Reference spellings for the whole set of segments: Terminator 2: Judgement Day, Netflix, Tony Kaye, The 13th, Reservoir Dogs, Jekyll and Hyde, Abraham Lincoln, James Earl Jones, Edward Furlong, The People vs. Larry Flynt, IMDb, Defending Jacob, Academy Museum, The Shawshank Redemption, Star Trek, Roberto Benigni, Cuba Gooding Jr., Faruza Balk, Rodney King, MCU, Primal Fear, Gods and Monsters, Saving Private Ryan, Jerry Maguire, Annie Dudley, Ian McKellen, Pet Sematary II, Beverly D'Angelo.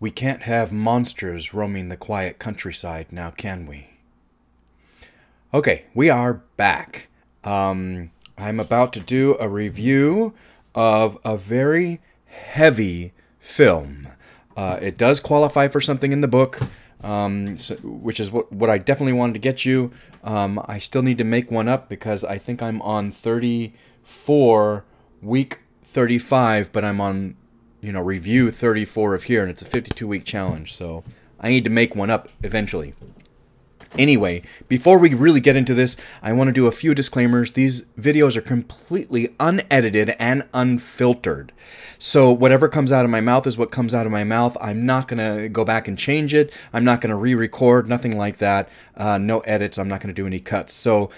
We can't have monsters roaming the quiet countryside now, can we? Okay, we are back. I'm about to do a review of a very heavy film. It does qualify for something in the book, which is what I definitely wanted to get you. I still need to make one up because I think I'm on 34, week 35, but I'm on... review 34 of here, and it's a 52-week challenge, so I need to make one up eventually. Anyway, before we really get into this, I want to do a few disclaimers. These videos are completely unedited and unfiltered. So whatever comes out of my mouth is what comes out of my mouth. I'm not going to go back and change it. I'm not going to re-record, nothing like that. No edits. I'm not going to do any cuts. So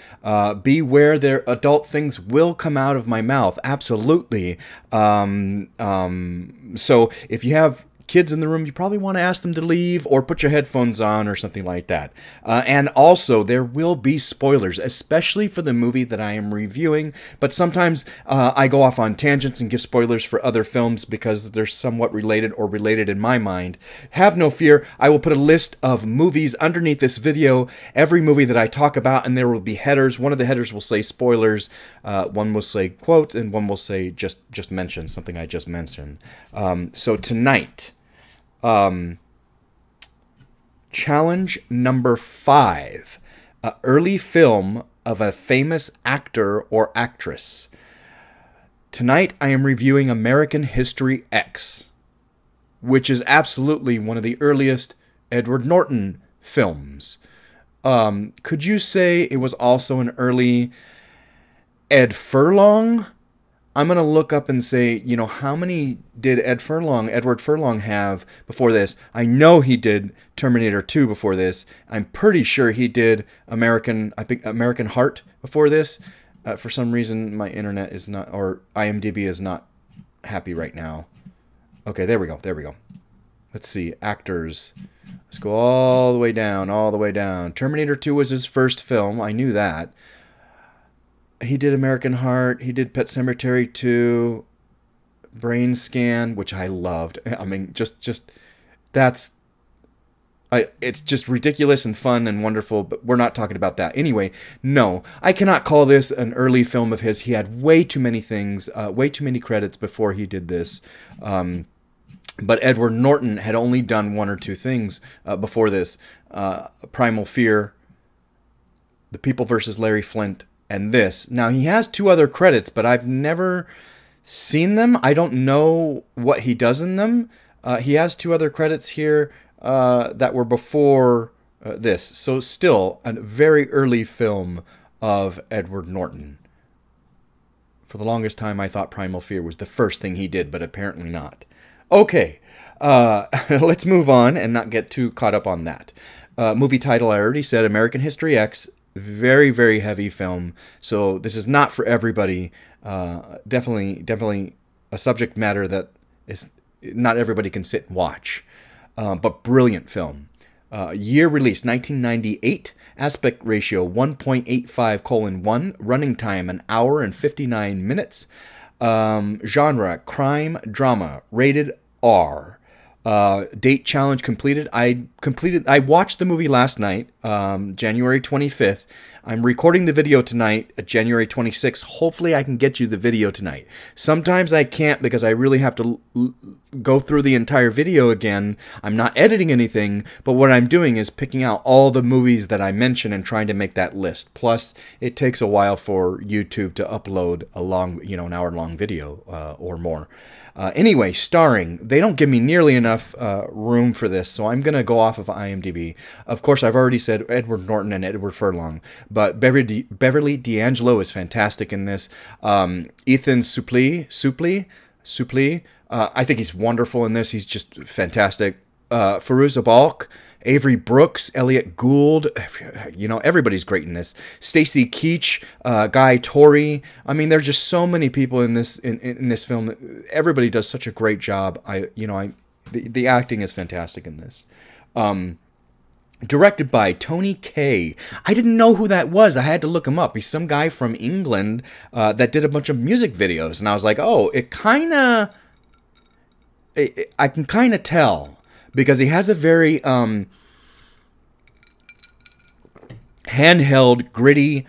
beware, there adult things will come out of my mouth. Absolutely. So if you have kids in the room, you probably want to ask them to leave or put your headphones on or something like that. And also, there will be spoilers, especially for the movie that I am reviewing. But sometimes I go off on tangents and give spoilers for other films because they're somewhat related or related in my mind. Have no fear. I will put a list of movies underneath this video, every movie that I talk about, and there will be headers. One of the headers will say spoilers, one will say quotes, and one will say just mention something I just mentioned. So tonight... challenge number 5, an early film of a famous actor or actress. Tonight I am reviewing American History X, which is absolutely one of the earliest Edward Norton films. Could you say it was also an early Ed Furlong? I'm going to look up and say, how many did Edward Furlong have before this? I know he did Terminator 2 before this. I'm pretty sure he did American Heart before this. For some reason, my internet is not, or IMDb is not happy right now. Okay, there we go. There we go. Let's see. Actors. Let's go all the way down, all the way down. Terminator 2 was his first film. I knew that. He did American Heart. He did Pet Sematary II, Brain Scan, which I loved. I mean, it's just ridiculous and fun and wonderful, but we're not talking about that. Anyway, no, I cannot call this an early film of his. He had way too many things, way too many credits before he did this. But Edward Norton had only done one or two things before this. Primal Fear, The People vs. Larry Flynt, and this. Now, he has 2 other credits, but I've never seen them. I don't know what he does in them. He has 2 other credits here that were before this. So still a very early film of Edward Norton. For the longest time, I thought Primal Fear was the first thing he did, but apparently not. Okay, let's move on and not get too caught up on that. Movie title, I already said, American History X. Very, very heavy film, so this is not for everybody. Definitely a subject matter that is not everybody can sit and watch, but brilliant film. Year release, 1998, aspect ratio 1.85:1, running time an hour and 59 minutes, genre, crime, drama, rated R. Date challenge completed. I watched the movie last night, January 25th. I'm recording the video tonight, January 26th. Hopefully I can get you the video tonight. Sometimes I can't because I really have to go through the entire video again. I'm not editing anything, but what I'm doing is picking out all the movies that I mention and trying to make that list. Plus, it takes a while for YouTube to upload a long, an hour-long video or more. Anyway, starring, they don't give me nearly enough room for this, so I'm going to go off of IMDb. Of course, I've already said Edward Norton and Edward Furlong, but Beverly D'Angelo is fantastic in this. Ethan Suplee, I think he's wonderful in this. He's just fantastic. Faruza Balk, Avery Brooks, Elliot Gould, everybody's great in this. Stacy Keach, Guy Torry. I mean, there are just so many people in this in this film. Everybody does such a great job. The acting is fantastic in this. Directed by Tony Kaye. I didn't know who that was. I had to look him up. He's some guy from England that did a bunch of music videos, and I was like, oh, I can kind of tell. because he has a very handheld, gritty,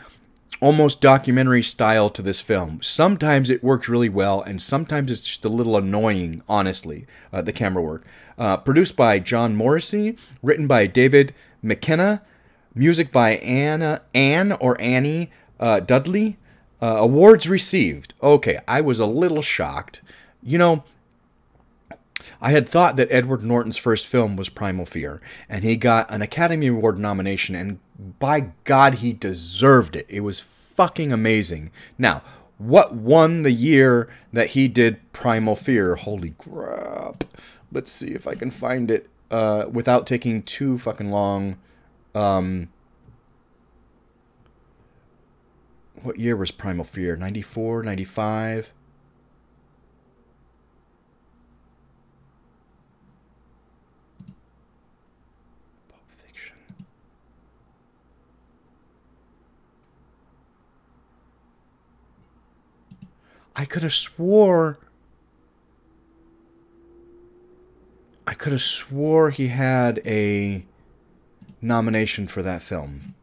almost documentary style to this film. Sometimes it works really well, and sometimes it's just a little annoying, honestly, the camera work. Produced by John Morrissey, written by David McKenna, music by Annie Dudley. Awards received. Okay, I was a little shocked. You know, I had thought that Edward Norton's first film was Primal Fear, and he got an Academy Award nomination, and by God, he deserved it. It was fucking amazing. Now, what won the year that he did Primal Fear? Holy crap. Let's see if I can find it without taking too fucking long. What year was Primal Fear? 94, 95? I could have swore he had a nomination for that film.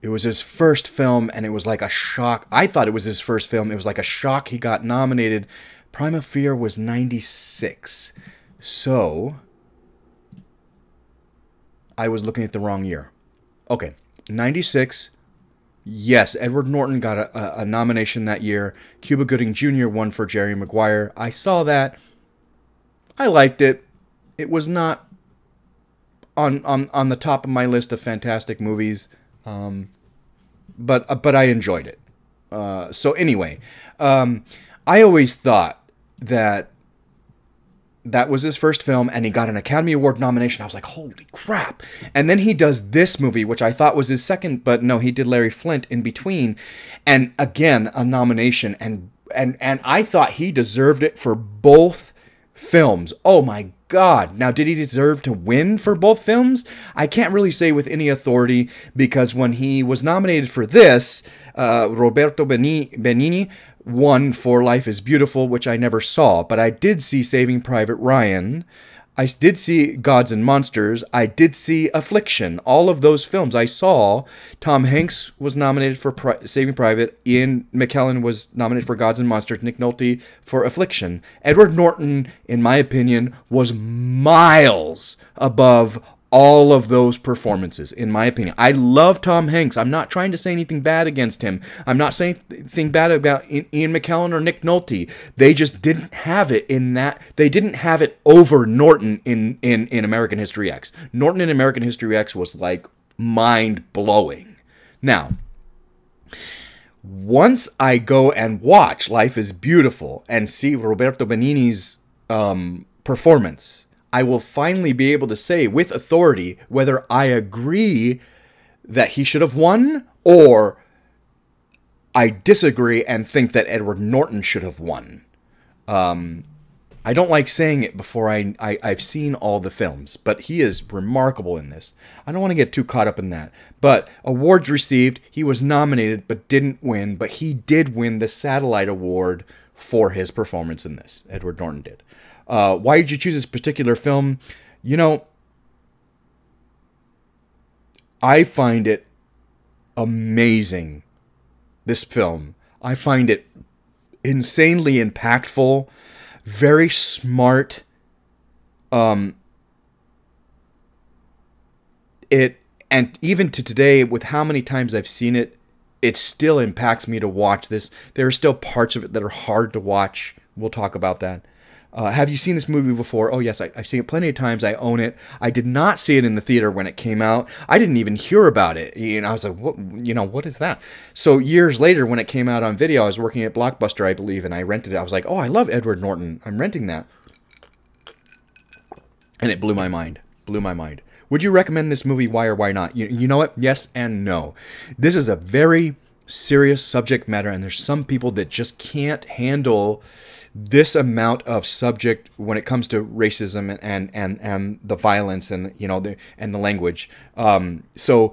It was his first film, and it was like a shock. I thought it was his first film. It was like a shock he got nominated. Primal Fear was 96. So I was looking at the wrong year. Okay, 96. Yes, Edward Norton got a nomination that year. Cuba Gooding Jr. won for Jerry Maguire. I saw that. I liked it. It was not on the top of my list of fantastic movies, but I enjoyed it. So anyway, I always thought that that was his first film, and he got an Academy Award nomination. I was like, holy crap. And then he does this movie, which I thought was his second, but no, he did Larry Flynt in between. And again, a nomination. And I thought he deserved it for both films. Oh my God. Now, did he deserve to win for both films? I can't really say with any authority, because when he was nominated for this, Roberto Benigni won for Life is Beautiful, which I never saw, but I did see Saving Private Ryan. I did see Gods and Monsters. I did see Affliction. All of those films I saw. Tom Hanks was nominated for Saving Private. Ian McKellen was nominated for Gods and Monsters. Nick Nolte for Affliction. Edward Norton, in my opinion, was miles above all of those performances, in my opinion. I love Tom Hanks. I'm not trying to say anything bad against him. I'm not saying anything bad about Ian McKellen or Nick Nolte. They just didn't have it in that. They didn't have it over Norton in American History X. Norton in American History X was like mind-blowing. Now, once I go and watch Life is Beautiful and see Roberto Benigni's performance, I will finally be able to say with authority whether I agree that he should have won, or I disagree and think that Edward Norton should have won. I don't like saying it before I've seen all the films, but he is remarkable in this. I don't want to get too caught up in that. But awards received, he was nominated but didn't win, but he did win the Satellite Award for his performance in this. Edward Norton did. Why did you choose this particular film? You know, I find it amazing, this film. I find it insanely impactful, very smart. And even to today, with how many times I've seen it, it still impacts me to watch this. There are still parts of it that are hard to watch. We'll talk about that. Have you seen this movie before? Oh, yes, I've seen it plenty of times. I own it. I did not see it in the theater when it came out. I didn't even hear about it. You know, I was like, what, you know, what is that? So years later, when it came out on video, I was working at Blockbuster, I believe, and I rented it. I was like, oh, I love Edward Norton. I'm renting that. And it blew my mind. Blew my mind. Would you recommend this movie? Why or why not? You know what? Yes and no. This is a very serious subject matter, and there's some people that just can't handle this amount of subject when it comes to racism and the violence and, you know, the language. So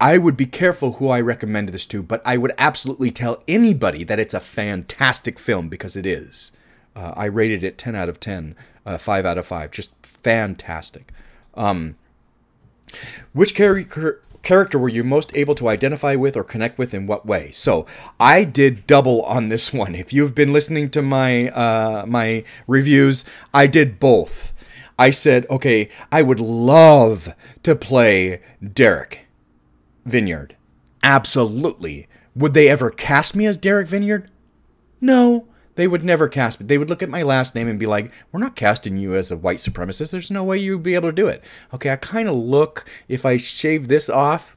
I would be careful who I recommend this to, but I would absolutely tell anybody that it's a fantastic film, because it is. I rated it 10 out of 10, 5 out of 5, just fantastic. Which character were you most able to identify with or connect with in what way? So I did double on this one. If you've been listening to my my reviews, I did both. I said, okay, I would love to play Derek Vineyard. Absolutely. Would they ever cast me as Derek Vineyard? No, they would never cast me. They would look at my last name and be like, we're not casting you as a white supremacist. There's no way you'd be able to do it. Okay, I kind of look, if I shave this off,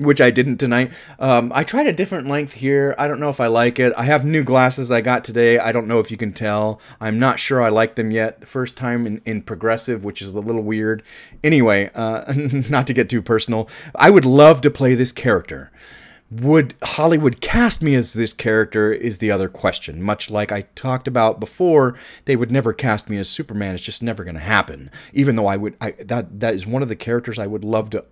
which I didn't tonight. I tried a different length here. I don't know if I like it. I have new glasses I got today. I don't know if you can tell. I'm not sure I like them yet. The first time in progressive, which is a little weird. Anyway, not to get too personal. I would love to play this character. Would Hollywood cast me as this character is the other question. Much like I talked about before, they would never cast me as Superman. It's just never going to happen. Even though I would, that is one of the characters I would love to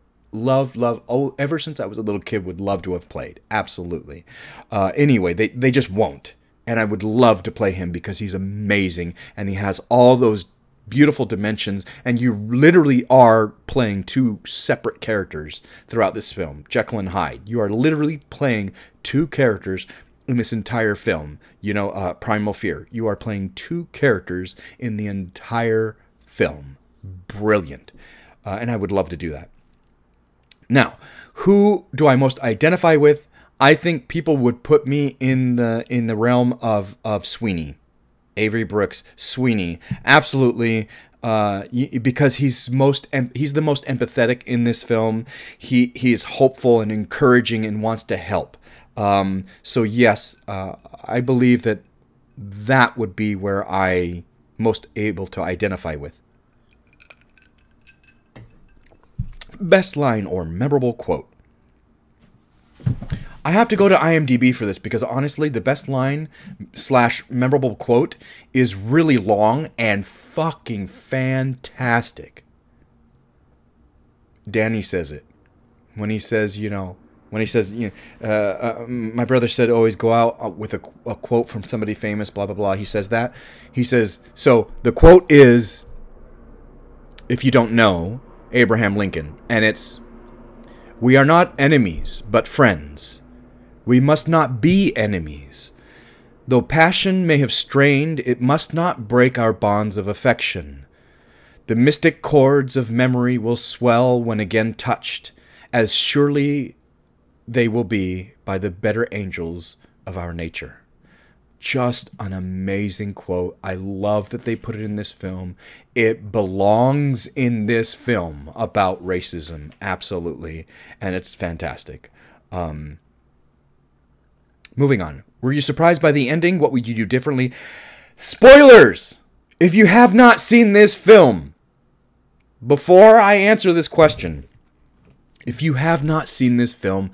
ever since I was a little kid would love to have played. Absolutely. Anyway, they just won't. And I would love to play him because he's amazing and he has all those beautiful dimensions, and you literally are playing two separate characters throughout this film. Jekyll and Hyde. You are literally playing two characters in this entire film. You know, Primal Fear. You are playing two characters in the entire film. Brilliant. And I would love to do that. Now, who do I most identify with? I think people would put me in the realm of Sweeney, Avery Brooks, Sweeney, absolutely, because he's the most empathetic in this film. He is hopeful and encouraging and wants to help. So yes, I believe that would be where I most able to identify with. Best line or memorable quote. I have to go to IMDb for this because honestly, the best line / memorable quote is really long and fucking fantastic. Danny says it when he says, my brother said always go out with a quote from somebody famous, blah, blah, blah. He says that. He says, so the quote is, if you don't know, Abraham Lincoln, and it's, we are not enemies, but friends. We must not be enemies. Though passion may have strained, it must not break our bonds of affection. The mystic chords of memory will swell when again touched, as surely they will be by the better angels of our nature. Just an amazing quote. I love that they put it in this film. It belongs in this film about racism. Absolutely. And it's fantastic. Moving on. Were you surprised by the ending? What would you do differently? Spoilers! If you have not seen this film, before I answer this question, if you have not seen this film,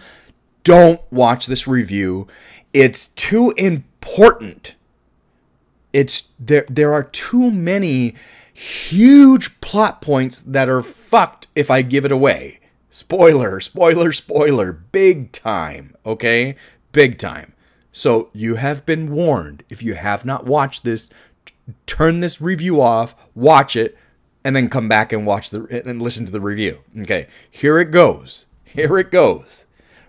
don't watch this review. It's too important. There are too many huge plot points that are fucked if I give it away. Spoiler, spoiler, spoiler. Big time. Okay? Big time. So you have been warned. If you have not watched this, turn this review off, watch it, and then come back and watch and listen to the review. Okay. Here it goes. Here it goes.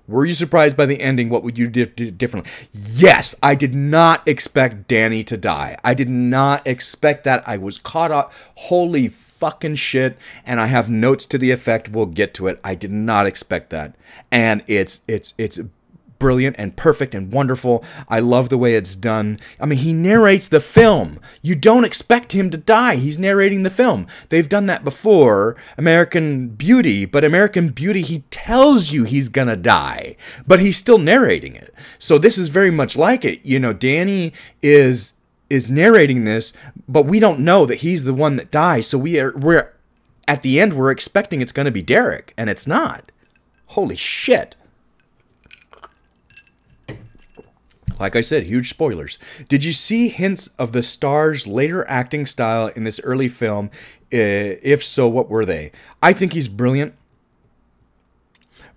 Were you surprised by the ending? What would you do differently? Yes, I did not expect Danny to die. I did not expect that. I was caught up. Holy fucking shit. And I have notes to the effect. We'll get to it. I did not expect that. And it's brilliant and perfect and wonderful. I love the way it's done. I mean, he narrates the film. You don't expect him to die. He's narrating the film. They've done that before, American Beauty, but American Beauty, he tells you he's gonna die, but he's still narrating it. So this is very much like it. You know, Danny is narrating this, but we don't know that he's the one that dies. So we're at the end, we're expecting it's gonna be Derek, and it's not. Holy shit. Like I said, huge spoilers. Did you see hints of the star's later acting style in this early film? If so, what were they? I think he's brilliant.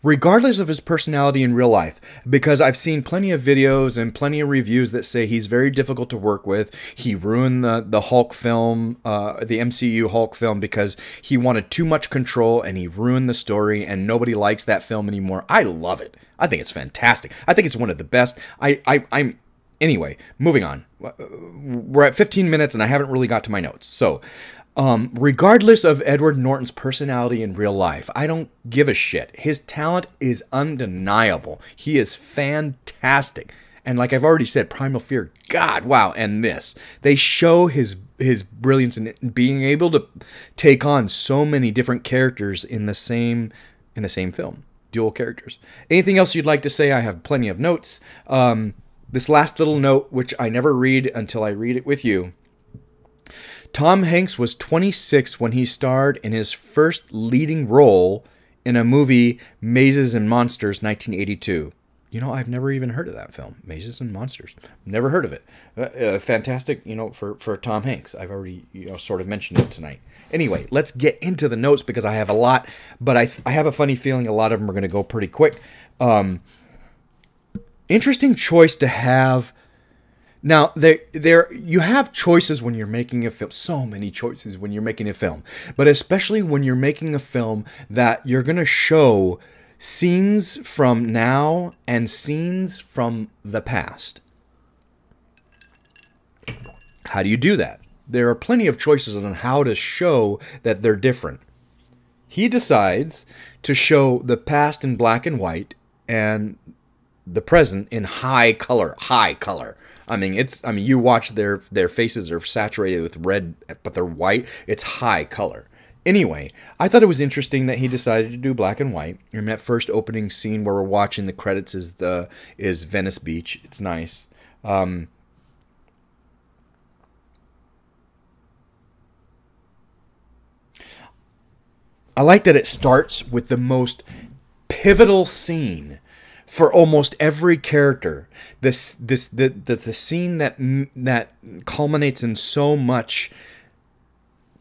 regardless of his personality in real life, because I've seen plenty of videos and plenty of reviews that say he's very difficult to work with. He ruined the Hulk film, the MCU Hulk film, because he wanted too much control and he ruined the story, and nobody likes that film anymore. I love it. I think it's fantastic. I think it's one of the best. Anyway, moving on. We're at 15 minutes and I haven't really got to my notes. So, regardless of Edward Norton's personality in real life, I don't give a shit. His talent is undeniable. He is fantastic. And like I've already said, Primal Fear, God, wow, and this. They show his brilliance in being able to take on so many different characters in the same film. Dual characters. Anything else you'd like to say? I have plenty of notes. This last little note, which I never read until I read it with you. Tom Hanks was 26 when he starred in his first leading role in a movie, Mazes and Monsters, 1982. You know, I've never even heard of that film, Mazes and Monsters. Never heard of it. Fantastic, you know, for Tom Hanks. I've already, you know, sort of mentioned it tonight. Anyway, let's get into the notes because I have a lot, but I have a funny feeling a lot of them are going to go pretty quick. Interesting choice to have. Now, there you have choices when you're making a film. So many choices when you're making a film. But especially when you're making a film that you're going to show scenes from now and scenes from the past. How do you do that? There are plenty of choices on how to show that they're different. He decides to show the past in black and white and the present in high color. High color. I mean, you watch their faces are saturated with red, but they're white. It's high color. Anyway, I thought it was interesting that he decided to do black and white. And that first opening scene where we're watching the credits is Venice Beach. It's nice. I like that it starts with the most pivotal scene for almost every character. The scene that culminates in so much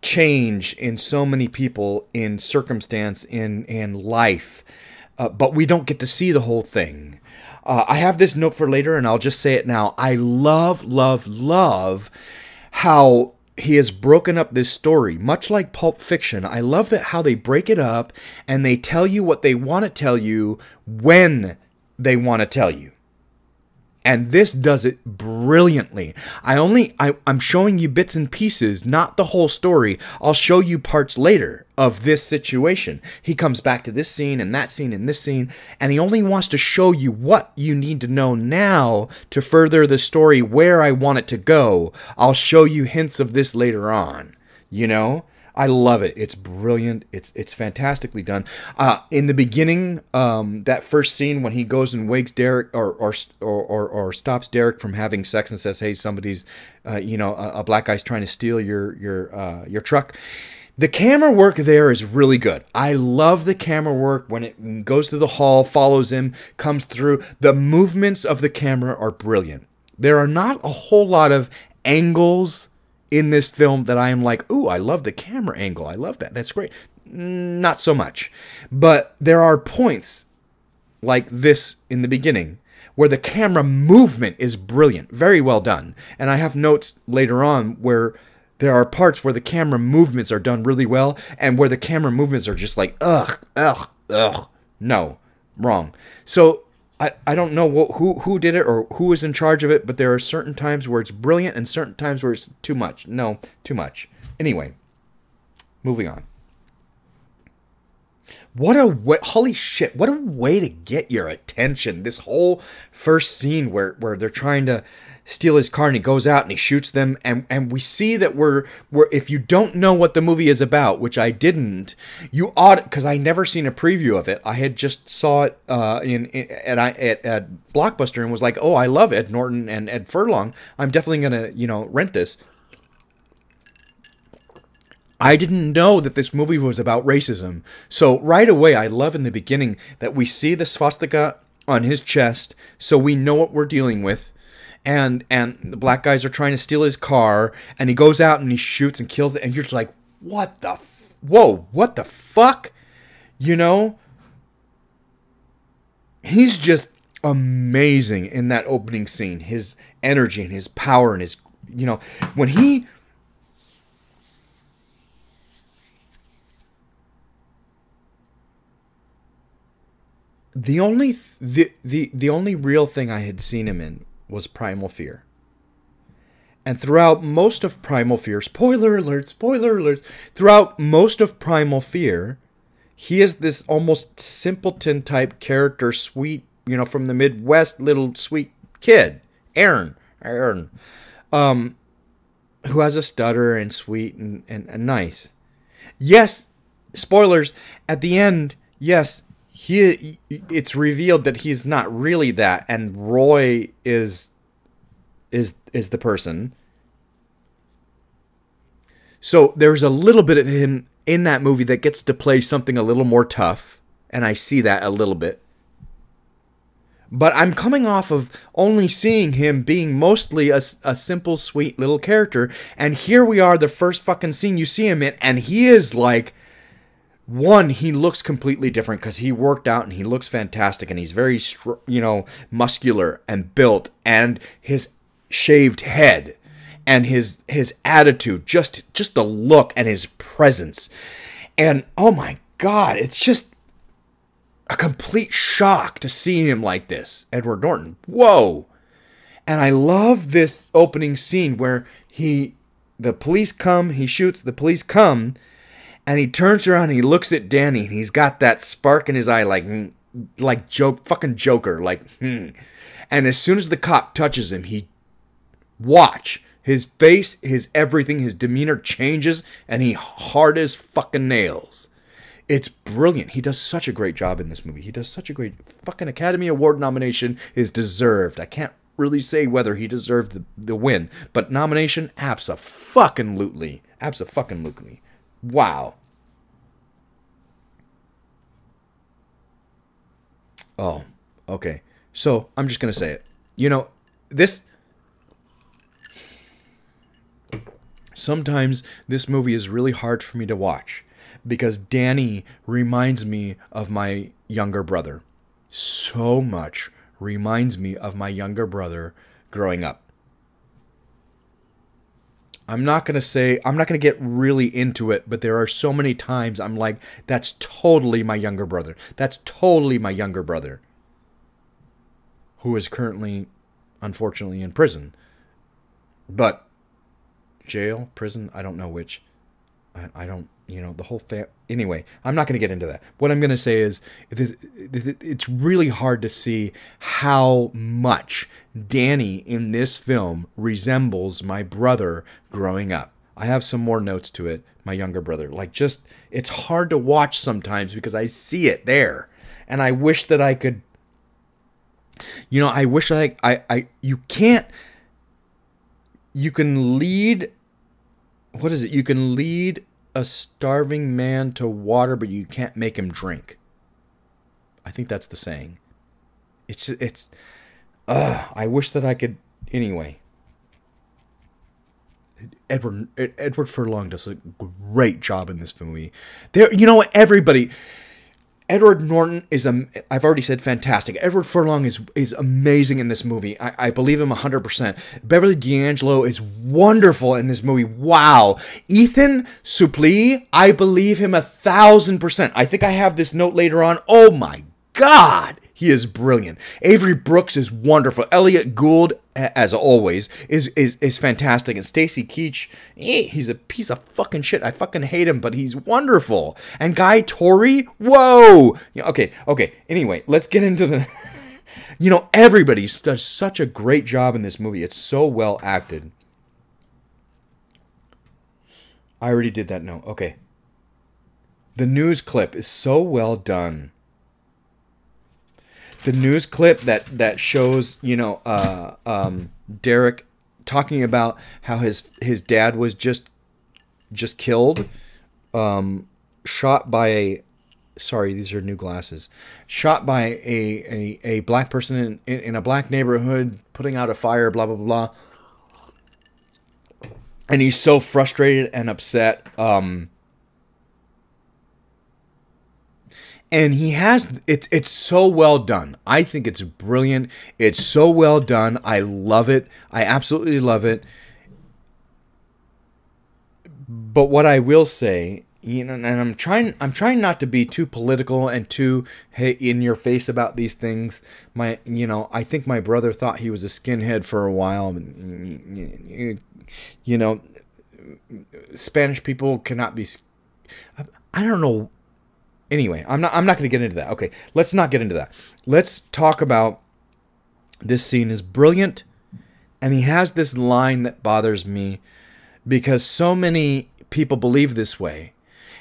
change in so many people, in circumstance, in life, but we don't get to see the whole thing. I have this note for later, and I'll just say it now. I love, love, love how he has broken up this story, much like Pulp Fiction. I love that how they break it up and they tell you what they want to tell you when they want to tell you. And this does it brilliantly. I'm showing you bits and pieces, not the whole story. I'll show you parts later of this situation. He comes back to this scene and that scene and this scene, and he only wants to show you what you need to know now to further the story where I want it to go. I'll show you hints of this later on, you know? I love it. It's brilliant. It's fantastically done. In the beginning, that first scene when he goes and wakes Derek or stops Derek from having sex and says, "Hey, somebody's, you know, a black guy's trying to steal your truck." The camera work there is really good. I love the camera work when it goes through the hall, follows him, comes through. The movements of the camera are brilliant. There are not a whole lot of angles in this film that I am like, ooh, I love the camera angle. I love that. That's great. Not so much. But there are points like this in the beginning where the camera movement is brilliant. Very well done. And I have notes later on where there are parts where the camera movements are done really well and where the camera movements are just like, ugh, ugh, ugh. No, wrong. So I don't know who did it or who was in charge of it, but there are certain times where it's brilliant and certain times where it's too much. No, too much. Anyway, moving on. What a way, holy shit, what a way to get your attention. This whole first scene where they're trying to steal his car and he goes out and he shoots them. And we see that if you don't know what the movie is about, which I didn't, you ought, because I never seen a preview of it. I had just saw it at Blockbuster and was like, oh, I love Ed Norton and Ed Furlong. I'm definitely going to, you know, rent this. I didn't know that this movie was about racism. So right away, I love in the beginning that we see the swastika on his chest, so we know what we're dealing with. And the black guys are trying to steal his car, and he goes out and he shoots and kills them. And you're just like, what the, whoa, what the fuck? You know? he's just amazing in that opening scene. His energy and his power and his, you know, when he... The only real thing I had seen him in was Primal Fear. And throughout most of Primal Fear, spoiler alert, throughout most of Primal Fear, he is this almost simpleton type character, sweet, you know, from the Midwest, little sweet kid, Aaron, who has a stutter and sweet and nice. Yes, spoilers, at the end, yes, it's revealed that he's not really that, and Roy is the person. So there's a little bit of him in that movie that gets to play something a little more tough, and I see that a little bit. But I'm coming off of only seeing him being mostly a simple, sweet little character, and here we are, the first fucking scene you see him in, and he is like... One, he looks completely different because he worked out and he looks fantastic and he's very, you know, muscular and built, and his shaved head and his attitude, just the look and his presence. And oh my God, it's just a complete shock to see him like this, Edward Norton. Whoa. And I love this opening scene where the police come, he shoots, the police come. And he turns around and he looks at Danny, and he's got that spark in his eye, like fucking Joker, And as soon as the cop touches him, watch his face, his everything, his demeanor changes, and he hard as fucking nails. It's brilliant. He does such a great job in this movie. He does such a great fucking Academy Award nomination is deserved. I can't really say whether he deserved the win, but nomination, abso-fucking-lutely. Abso-fucking-lutely. Wow. Oh, okay. So, I'm just going to say it. You know, sometimes this movie is really hard for me to watch because Danny reminds me of my younger brother. So much reminds me of my younger brother growing up. I'm not going to get really into it, but there are so many times I'm like, that's totally my younger brother. That's totally my younger brother, who is currently, unfortunately, in prison. But jail, prison, I don't know which. I don't, you know, the whole anyway, I'm not going to get into that. What I'm going to say is it's really hard to see how much Danny in this film resembles my brother growing up. I have some more notes to it, my younger brother. Like, just, it's hard to watch sometimes because I see it there. And I wish that I could, you know, I wish you can't, you can lead, what is it? You can lead a starving man to water, but you can't make him drink. I think that's the saying. I wish that I could, anyway. Edward Furlong does a great job in this movie. You know what, everybody, Edward Norton is, I've already said fantastic. Edward Furlong is amazing in this movie. I believe him 100%. Beverly D'Angelo is wonderful in this movie. Wow. Ethan Suplee, I believe him 1000%. I think I have this note later on. Oh my God, he is brilliant. Avery Brooks is wonderful. Elliot Gould, as always, is fantastic. And Stacy Keach, he's a piece of fucking shit. I fucking hate him, but he's wonderful. And Guy Torry, whoa. Yeah, okay. Anyway, let's get into the... You know, everybody does such a great job in this movie. It's so well acted. I already did that note. Okay. The news clip is so well done. The news clip that shows, you know, Derek talking about how his dad was just killed, shot by a, sorry, these are new glasses, shot by a black person in a black neighborhood, putting out a fire, blah, blah, blah. And he's so frustrated and upset. And he has, it's so well done. I think it's brilliant. It's so well done. I love it. I absolutely love it. But what I will say, you know, and I'm trying not to be too political and too in your face about these things. My, you know, I think my brother thought he was a skinhead for a while, and you know, Spanish people cannot be. I don't know. Anyway, I'm not going to get into that. Okay, let's not get into that. Let's talk about this scene is brilliant, and he has this line that bothers me because so many people believe this way.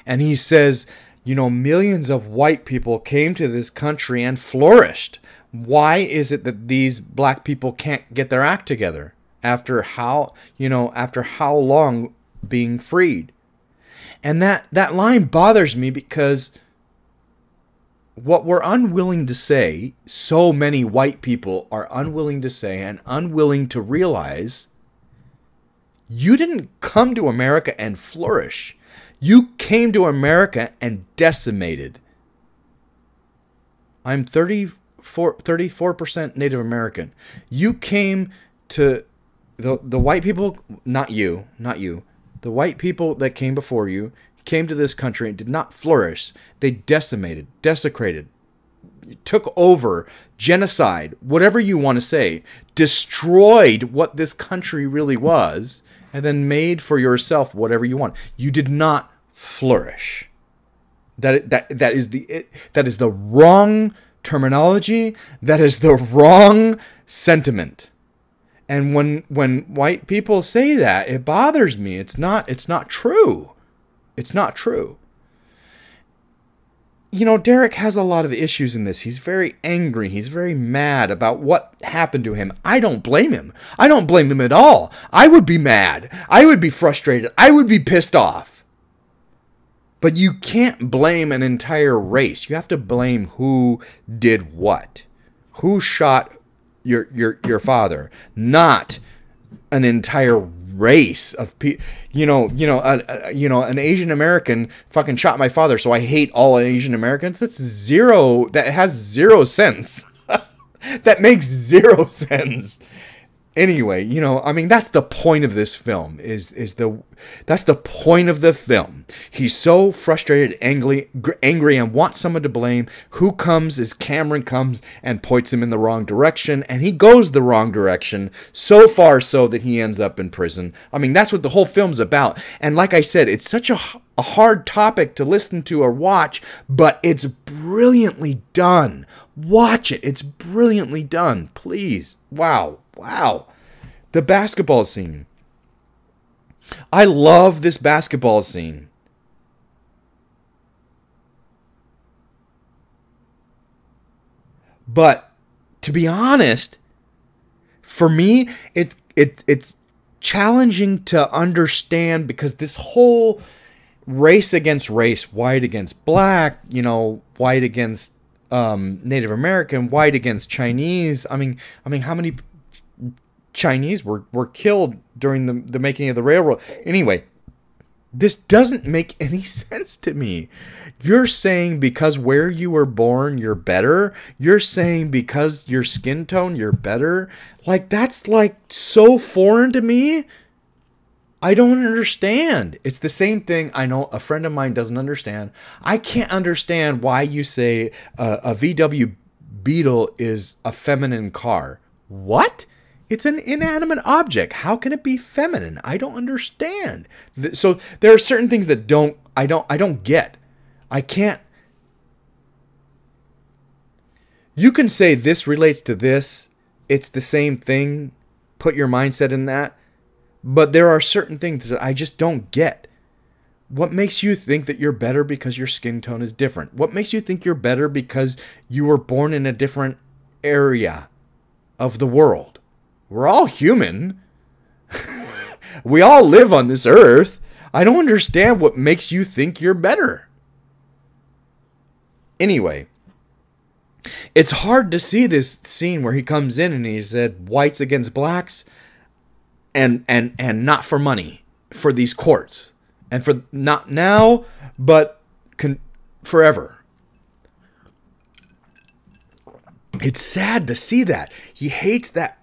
And he says, you know, millions of white people came to this country and flourished. Why is it that these black people can't get their act together after how, you know, after how long being freed? And that line bothers me because what we're unwilling to say, so many white people are unwilling to say and unwilling to realize, you didn't come to America and flourish. You came to America and decimated. I'm 34% Native American. You came to the white people, not you. The white people that came before you came to this country and did not flourish. They decimated, desecrated, took over, genocide, whatever you want to say, destroyed what this country really was, and then made for yourself whatever you want. You did not flourish. That is the wrong terminology. That is the wrong sentiment. And when white people say that, it bothers me. It's not true. It's not true. You know, Derek has a lot of issues in this. He's very angry. He's very mad about what happened to him. I don't blame him. I don't blame him at all. I would be mad. I would be frustrated. I would be pissed off. But you can't blame an entire race. You have to blame who did what. Who shot your father, not an entire race of people. An Asian American fucking shot my father, so I hate all Asian Americans. That has 0 sense. That makes 0 sense. Anyway, you know, I mean, that's the point of this film that's the point of the film. He's so frustrated, angry, and wants someone to blame. Who comes is Cameron comes and points him in the wrong direction, and he goes the wrong direction so far so that he ends up in prison. I mean, that's what the whole film's about. And like I said, it's such a hard topic to listen to or watch, but it's brilliantly done. Watch it. It's brilliantly done. Please. Wow. Wow. The basketball scene. I love this basketball scene. But to be honest, for me, it's challenging to understand because this whole race against race, white against black, you know, white against Native American, white against Chinese. I mean, how many Chinese were killed during the making of the railroad? Anyway, this doesn't make any sense to me. You're saying because where you were born, you're better. You're saying because your skin tone, you're better. Like, that's like so foreign to me. I don't understand. It's the same thing. I know a friend of mine doesn't understand. I can't understand why you say a VW Beetle is a feminine car. What? It's an inanimate object. How can it be feminine? I don't understand. So there are certain things that I don't get. I can't. You can say this relates to this. It's the same thing. Put your mindset in that. But there are certain things that I just don't get. What makes you think that you're better because your skin tone is different? What makes you think you're better because you were born in a different area of the world? We're all human. We all live on this earth. I don't understand what makes you think you're better. Anyway, it's hard to see this scene where he comes in and he said whites against blacks and not for money, for these courts. And for not now, but forever. It's sad to see that. He hates that.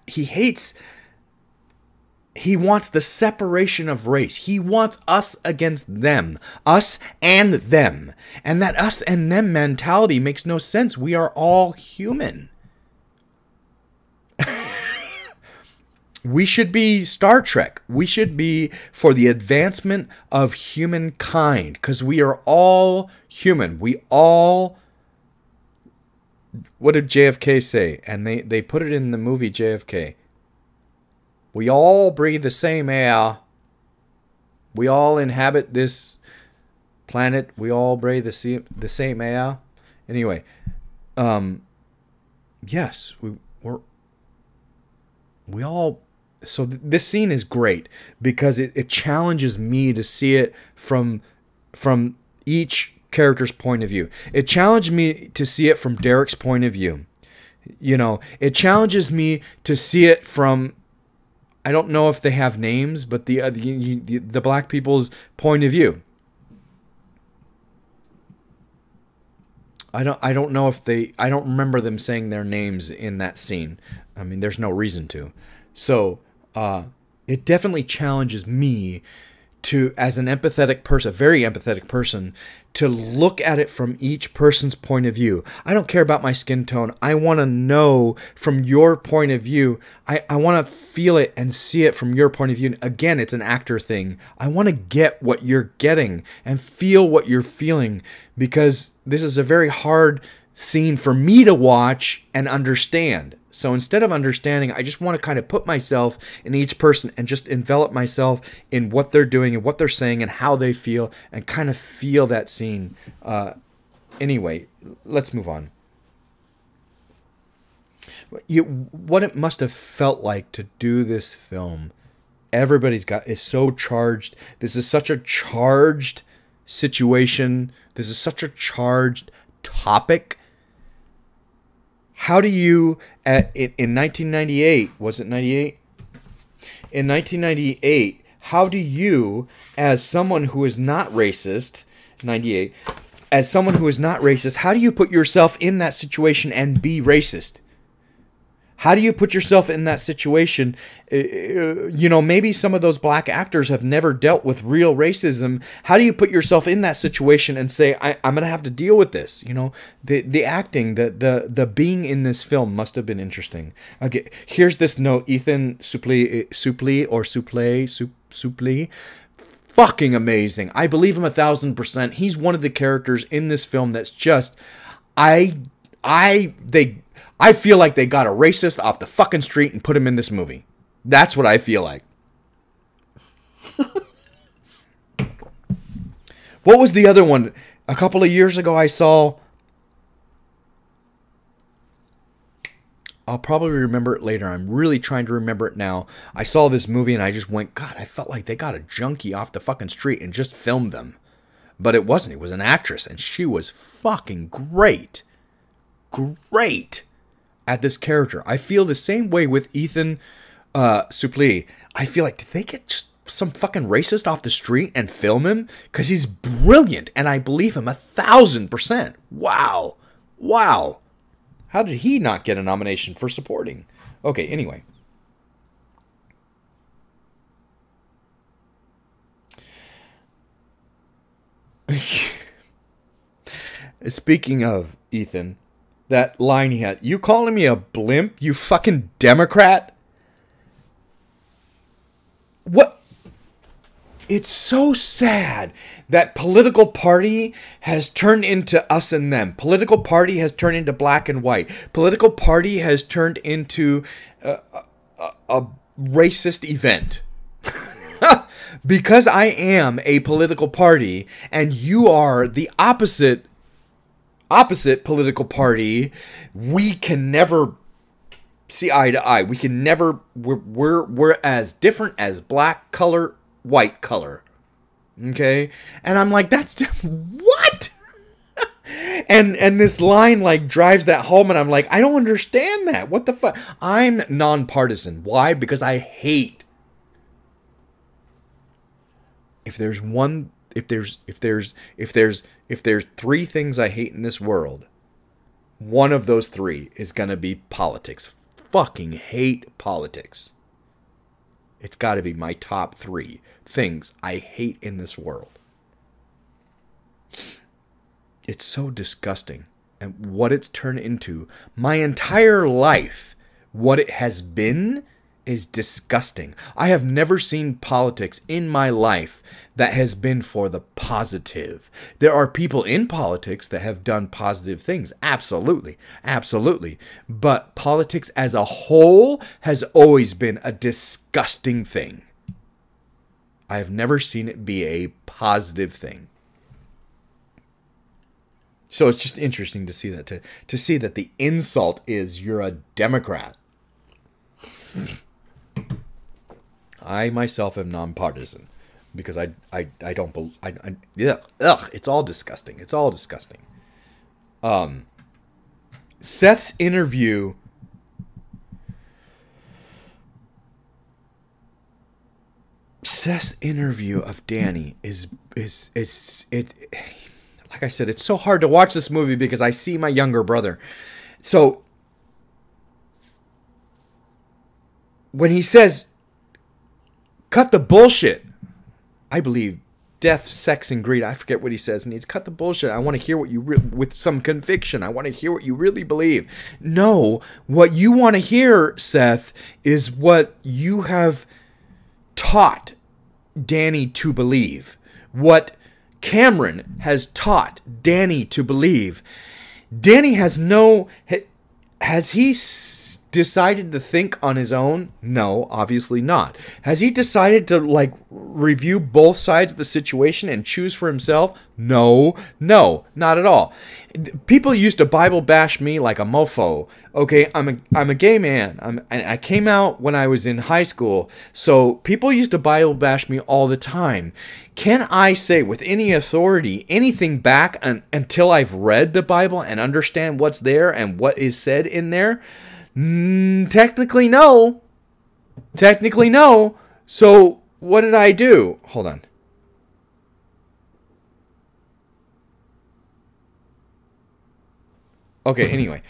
He wants the separation of race. He wants us against them. Us and them. And that us and them mentality makes no sense. We are all human. We should be Star Trek. We should be for the advancement of humankind. Because we are all human. We all... What did JFK say? And they put it in the movie JFK. We all breathe the same air. We all inhabit this planet. We all breathe the same air. Anyway, yes, we all. So this scene is great because it challenges me to see it from each character's point of view. It challenged me to see it from Derek's point of view. You know, it challenges me to see it from. I don't know if they have names, but the black people's point of view. I don't know if they. I don't remember them saying their names in that scene. I mean, there's no reason to. So it definitely challenges me to, as an empathetic person, a very empathetic person, to look at it from each person's point of view. I don't care about my skin tone. I want to know from your point of view. I want to feel it and see it from your point of view. And again, it's an actor thing. I want to get what you're getting and feel what you're feeling, because this is a very hard scene for me to watch and understand. So instead of understanding, I just want to kind of put myself in each person and just envelop myself in what they're doing and what they're saying and how they feel and kind of feel that scene. Anyway, let's move on. What it must have felt like to do this film. Everybody's is so charged. This is such a charged situation. This is such a charged topic. How do you, in 1998, was it 98? In 1998, how do you, as someone who is not racist, 98, as someone who is not racist, how do you put yourself in that situation and be racist? How do you put yourself in that situation? You know, maybe some of those black actors have never dealt with real racism. How do you put yourself in that situation and say, I'm going to have to deal with this? You know, the acting, the being in this film must have been interesting. Okay, here's this note. Ethan Suplee. Fucking amazing. I believe him 1,000%. He's one of the characters in this film that's just, I feel like they got a racist off the fucking street and put him in this movie. That's what I feel like. What was the other one? A couple of years ago I saw... I'll probably remember it later. I'm really trying to remember it now. I saw this movie and I just went, God, I felt like they got a junkie off the fucking street and just filmed them. But it wasn't. It was an actress and she was fucking great. Great at this character. I feel the same way with Ethan Suplee. I feel like, did they get just some fucking racist off the street and film him? Because he's brilliant and I believe him 1,000%. Wow. Wow. How did he not get a nomination for supporting? Okay, anyway. Speaking of Ethan... That line he had. You calling me a blimp, you fucking Democrat? What? It's so sad that political party has turned into us and them. Political party has turned into black and white. Political party has turned into a racist event. Because I am a political party and you are the opposite political party, we can never see eye to eye. We can never, we're as different as black color, white color. Okay? And I'm like, that's just, what? and this line like drives that home and I'm like, I don't understand that. What the fuck? I'm nonpartisan. Why? Because I hate. If there's three things I hate in this world, One of those three is going to be politics. Fucking hate politics. It's got to be my top three things I hate in this world. It's so disgusting. And what it's turned into, my entire life, what it has been is disgusting. I have never seen politics in my life that has been for the positive. There are people in politics that have done positive things. Absolutely. Absolutely. But politics as a whole has always been a disgusting thing. I have never seen it be a positive thing. So it's just interesting to see that, to see that the insult is you're a Democrat. I myself am nonpartisan because I don't believe, it's all disgusting. It's all disgusting. Seth's interview of Danny is like I said, it's so hard to watch this movie because I see my younger brother. So when he says, cut the bullshit, I believe death, sex, and greed. I forget what he says. And he's cut the bullshit. I want to hear what you, with some conviction, I want to hear what you really believe. No, what you want to hear, Seth, is what you have taught Danny to believe. What Cameron has taught Danny to believe. Danny has no... Has he decided to think on his own? No, obviously not. Has he decided to, like, review both sides of the situation and choose for himself? No, no, not at all. People used to Bible bash me like a mofo. Okay, I'm a gay man. I came out when I was in high school, so people used to Bible bash me all the time. Can I say with any authority anything back until I've read the Bible and understand what's there and what is said in there? Technically, no. Technically, no. So what did I do? Hold on. Okay, anyway.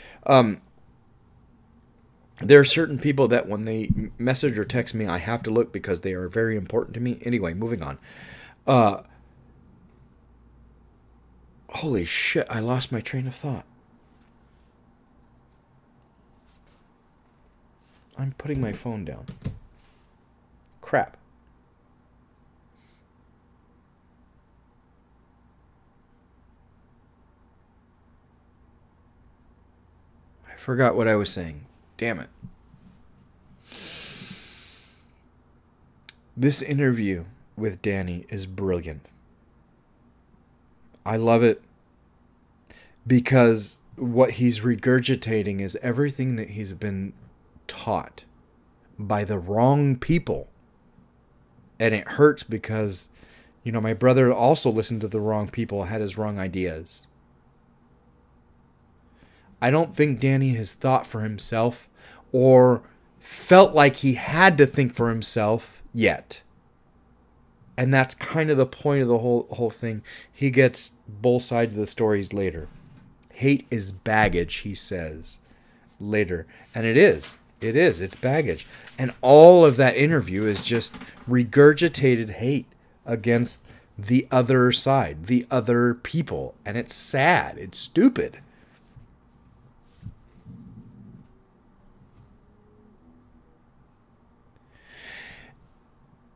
There are certain people that when they message or text me, I have to look because they are very important to me. Anyway, moving on. Holy shit, I lost my train of thought. I'm putting my phone down. Crap. I forgot what I was saying. Damn it. This interview with Danny is brilliant. I love it because what he's regurgitating is everything that he's been taught by the wrong people. And it hurts because, you know, my brother also listened to the wrong people, had his wrong ideas. I don't think Danny has thought for himself or felt like he had to think for himself yet. And that's kind of the point of the whole thing. He gets both sides of the stories later. Hate is baggage, he says later. And it is. It is. It's baggage. And all of that interview is just regurgitated hate against the other side, the other people. And it's sad. It's stupid.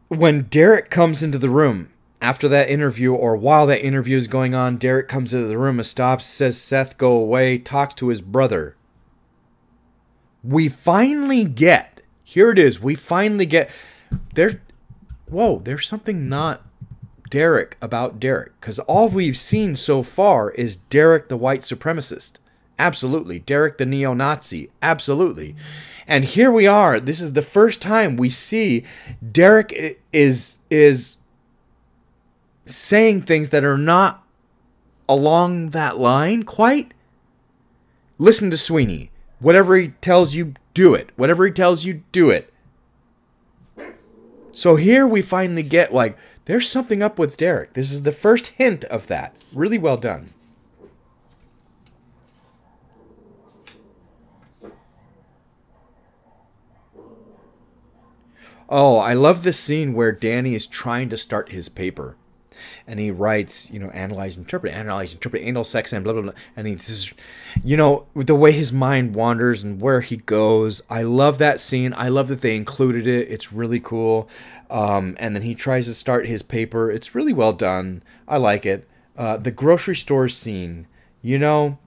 When Derek comes into the room after that interview, or while that interview is going on, Derek comes into the room, stops, says, Seth, go away, talks to his brother. We finally get, here it is, we finally get, there, whoa, there's something not Derek about Derek. Because all we've seen so far is Derek the white supremacist. Absolutely. Derek the neo-Nazi. Absolutely. And here we are. This is the first time we see Derek is saying things that are not along that line quite. Listen to Sweeney. Whatever he tells you, do it. Whatever he tells you, do it. So here we finally get, like, there's something up with Derek. This is the first hint of that. Really well done. Oh, I love this scene where Danny is trying to start his paper. And he writes, you know, analyze, interpret, anal sex, and blah, blah, blah. And he's, you know, the way his mind wanders and where he goes. I love that scene. I love that they included it. It's really cool. And then he tries to start his paper. It's really well done. I like it. The grocery store scene, you know.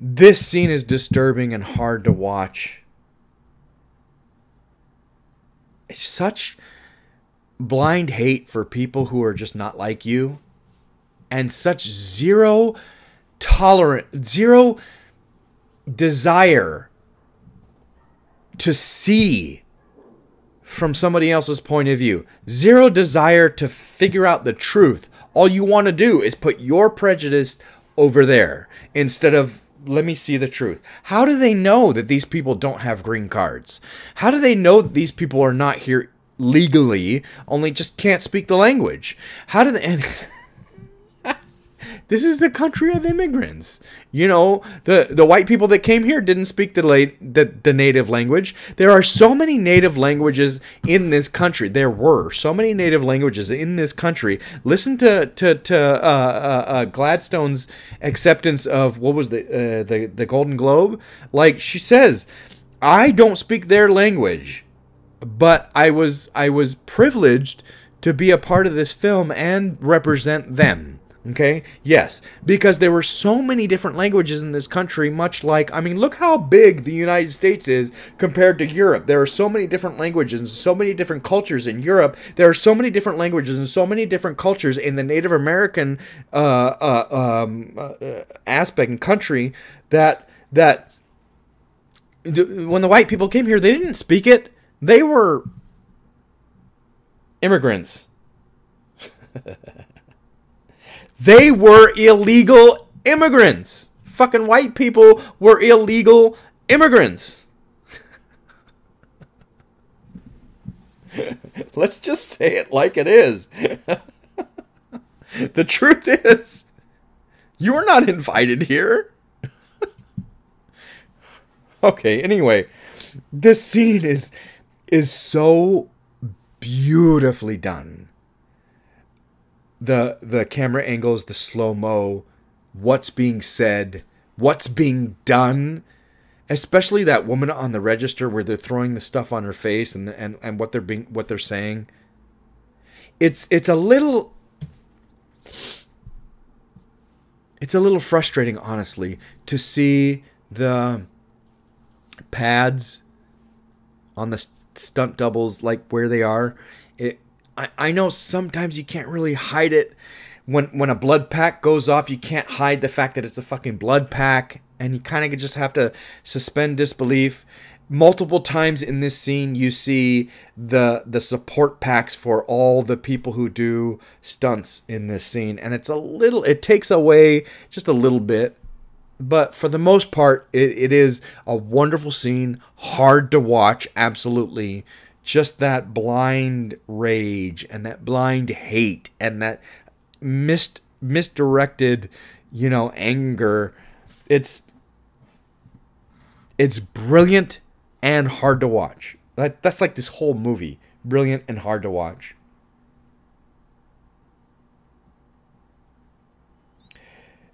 This scene is disturbing and hard to watch. It's such blind hate for people who are just not like you, and such zero desire to see from somebody else's point of view, zero desire to figure out the truth. All you want to do is put your prejudice over there instead of, let me see the truth. How do they know that these people don't have green cards? How do they know that these people are not here legally, only just can't speak the language? How do they... And this is the country of immigrants. You know, the white people that came here didn't speak the native language. There are so many native languages in this country. There were so many native languages in this country. Listen to Gladstone's acceptance of, what was the Golden Globe? Like, she says, I don't speak their language, but I was privileged to be a part of this film and represent them. Okay, yes, because there were so many different languages in this country, much like, I mean, look how big the United States is compared to Europe. There are so many different languages and so many different cultures in Europe. There are so many different languages and so many different cultures in the Native American aspect and country that when the white people came here, they didn't speak it. They were immigrants. They were illegal immigrants. Fucking white people were illegal immigrants. Let's just say it like it is. The truth is, you were not invited here. Okay, anyway, this scene is so beautifully done. The camera angles, the slow-mo, what's being said, what's being done, especially that woman on the register where they're throwing the stuff on her face and what they're saying. It's a little frustrating, honestly, to see the pads on the stunt doubles, like where they are. I know sometimes you can't really hide it. When a blood pack goes off, you can't hide the fact that it's a fucking blood pack, and you kind of just have to suspend disbelief. Multiple times in this scene, you see the support packs for all the people who do stunts in this scene, and it takes away just a little bit. But for the most part, it is a wonderful scene, hard to watch, absolutely. Just that blind rage and that blind hate and that misdirected, you know, anger. It's brilliant and hard to watch. That's like this whole movie, brilliant and hard to watch.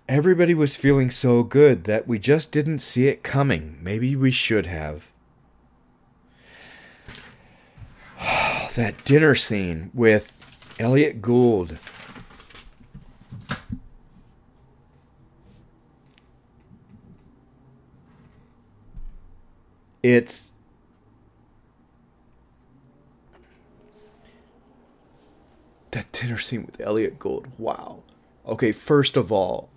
Everybody was feeling so good that we just didn't see it coming. Maybe we should have. That dinner scene with Elliot Gould. That dinner scene with Elliot Gould. Wow. Okay, first of all,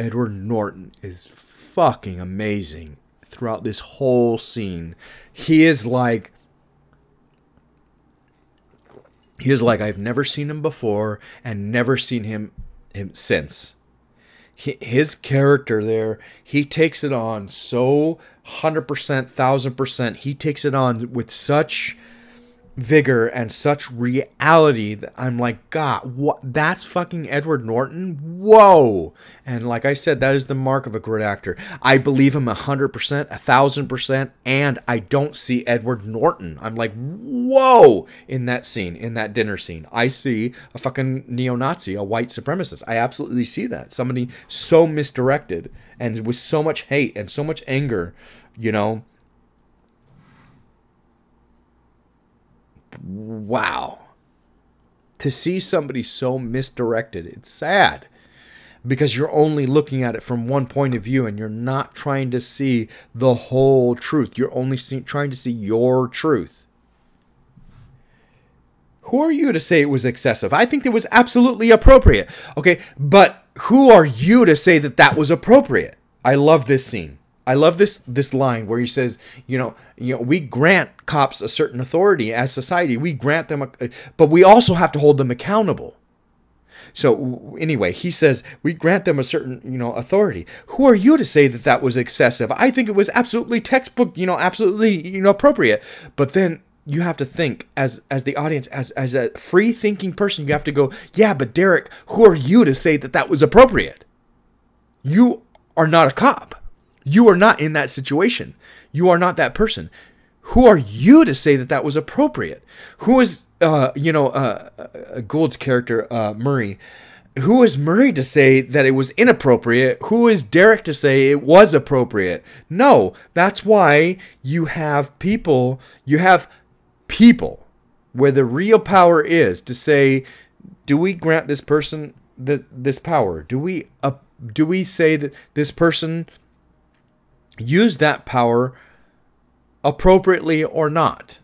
Edward Norton is fucking amazing throughout this whole scene. He is like I've never seen him before and never seen him since. His character there, he takes it on so 100%, 1000%. He takes it on with such vigor and such reality that I'm like, God, what? That's fucking Edward Norton? Whoa! And like I said, that is the mark of a great actor. I believe him 100%, 1000%, and I don't see Edward Norton. I'm like, whoa! In that scene, in that dinner scene, I see a fucking neo-Nazi, a white supremacist. I absolutely see that. Somebody so misdirected and with so much hate and so much anger, you know? Wow. To see somebody so misdirected, it's sad, because you're only looking at it from one point of view and you're not trying to see the whole truth. You're only trying to see your truth. Who are you to say it was excessive? I think it was absolutely appropriate. Okay, but who are you to say that that was appropriate? I love this scene. I love this line where he says, you know, we grant cops a certain authority as society. We grant them, but we also have to hold them accountable. So anyway, he says, we grant them a certain, you know, authority. Who are you to say that that was excessive? I think it was absolutely textbook, you know, absolutely, you know, appropriate. But then you have to think as the audience, as a free thinking person, you have to go, yeah, but Derek, who are you to say that that was appropriate? You are not a cop. You are not in that situation. You are not that person. Who are you to say that that was appropriate? Who is, Gould's character, Murray. Who is Murray to say that it was inappropriate? Who is Derek to say it was appropriate? No, that's why you have people where the real power is to say, do we grant this person this power? Do we say that this person use that power appropriately or not?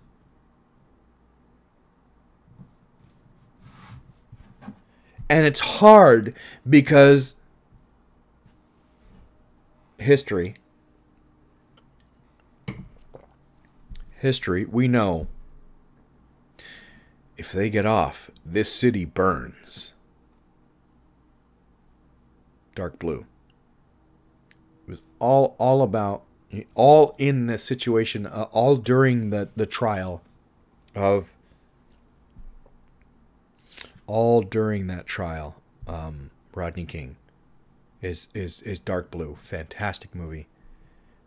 And it's hard because history, we know if they get off, this city burns. Dark Blue. All about, all in this situation, all during the trial of, all during that trial, Rodney King is Dark Blue. Fantastic movie.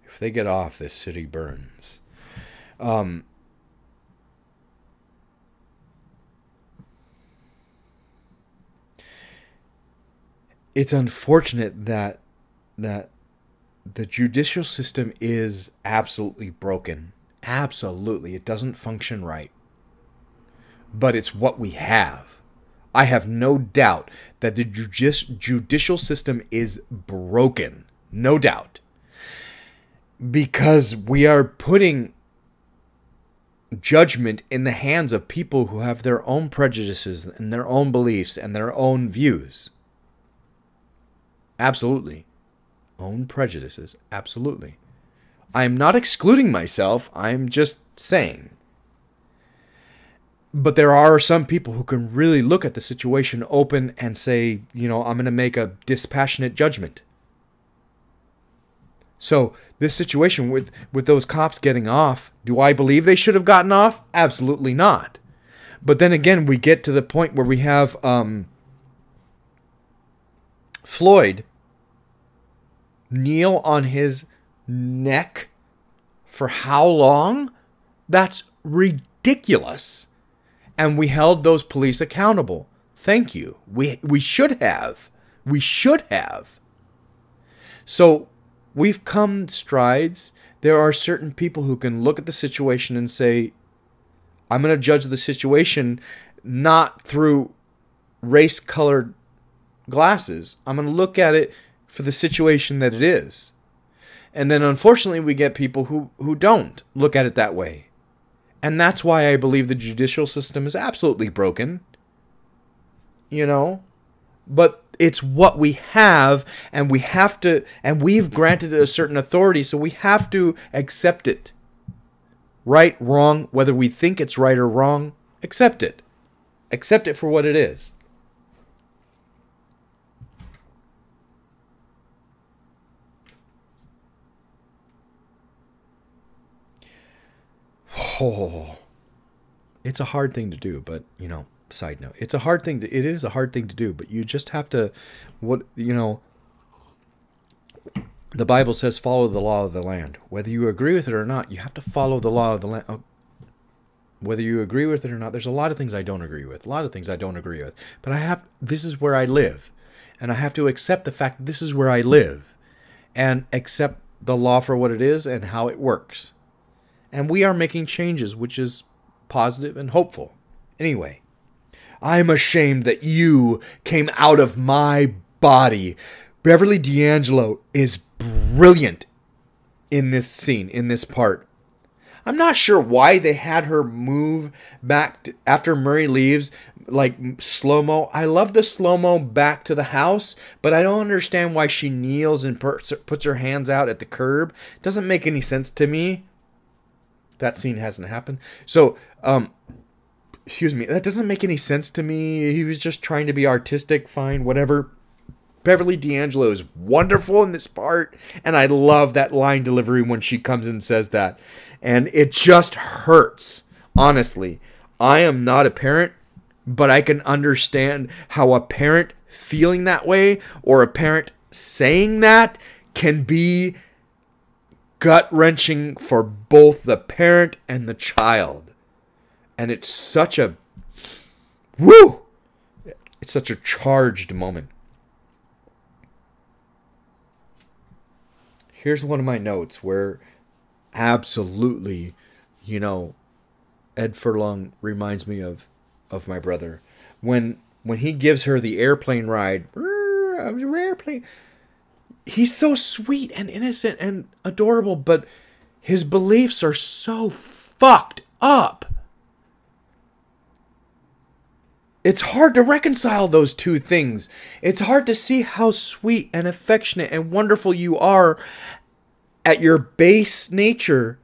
If they get off, this city burns. It's unfortunate that the judicial system is absolutely broken. Absolutely. It doesn't function right. But it's what we have. I have no doubt that the judicial system is broken. No doubt. Because we are putting judgment in the hands of people who have their own prejudices and their own beliefs and their own views. Absolutely. Own prejudices, absolutely. I'm not excluding myself, I'm just saying. But there are some people who can really look at the situation open and say, you know, I'm going to make a dispassionate judgment. So this situation with those cops getting off, do I believe they should have gotten off? Absolutely not. But then again, we get to the point where we have Floyd kneel on his neck for how long? That's ridiculous. And we held those police accountable. Thank you. We should have. We should have. So we've come strides. There are certain people who can look at the situation and say, I'm going to judge the situation not through race-colored glasses. I'm going to look at it for the situation that it is. And then unfortunately we get people who don't look at it that way. And that's why I believe the judicial system is absolutely broken. You know? But it's what we have, and we have to, and we've granted it a certain authority, so we have to accept it. Right, wrong, whether we think it's right or wrong, accept it. Accept it for what it is. Oh, It's a hard thing to do, but, you know, side note, it's a hard thing to, it is a hard thing to do, but you just have to, what, you know, the Bible says, follow the law of the land. Whether you agree with it or not, you have to follow the law of the land. Whether you agree with it or not, there's a lot of things I don't agree with, but I have, this is where I live, and I have to accept the fact that this is where I live, and accept the law for what it is and how it works. And we are making changes, which is positive and hopeful. Anyway, I'm ashamed that you came out of my body. Beverly D'Angelo is brilliant in this scene, in this part. I'm not sure why they had her move back to, after Murray leaves, like slow-mo. I love the slow-mo back to the house, but I don't understand why she kneels and puts her hands out at the curb. It doesn't make any sense to me. That scene hasn't happened. So, excuse me, that doesn't make any sense to me. He was just trying to be artistic, fine, whatever. Beverly D'Angelo is wonderful in this part, and I love that line delivery when she comes and says that. And it just hurts, honestly. I am not a parent, but I can understand how a parent feeling that way or a parent saying that can be gut-wrenching for both the parent and the child. And it's such a... Woo! It's such a charged moment. Here's one of my notes where absolutely, you know, Ed Furlong reminds me of my brother. When he gives her the airplane ride, he's so sweet and innocent and adorable, but his beliefs are so fucked up. It's hard to reconcile those two things. It's hard to see how sweet and affectionate and wonderful you are at your base nature,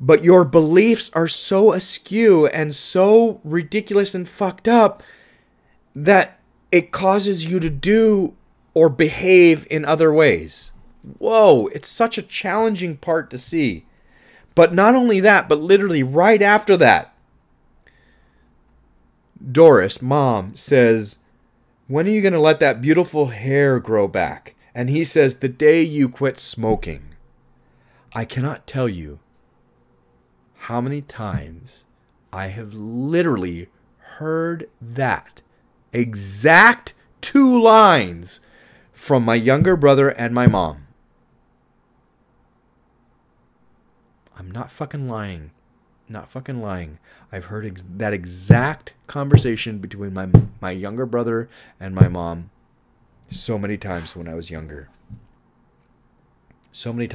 but your beliefs are so askew and so ridiculous and fucked up that it causes you to do or behave in other ways. Whoa, it's such a challenging part to see. But not only that, but literally right after that, Doris, mom, says, when are you going to let that beautiful hair grow back? And he says, the day you quit smoking. I cannot tell you how many times I have literally heard that exact two lines from my younger brother and my mom. I'm not fucking lying. Not fucking lying. I've heard that exact conversation between my younger brother and my mom so many times when I was younger. Side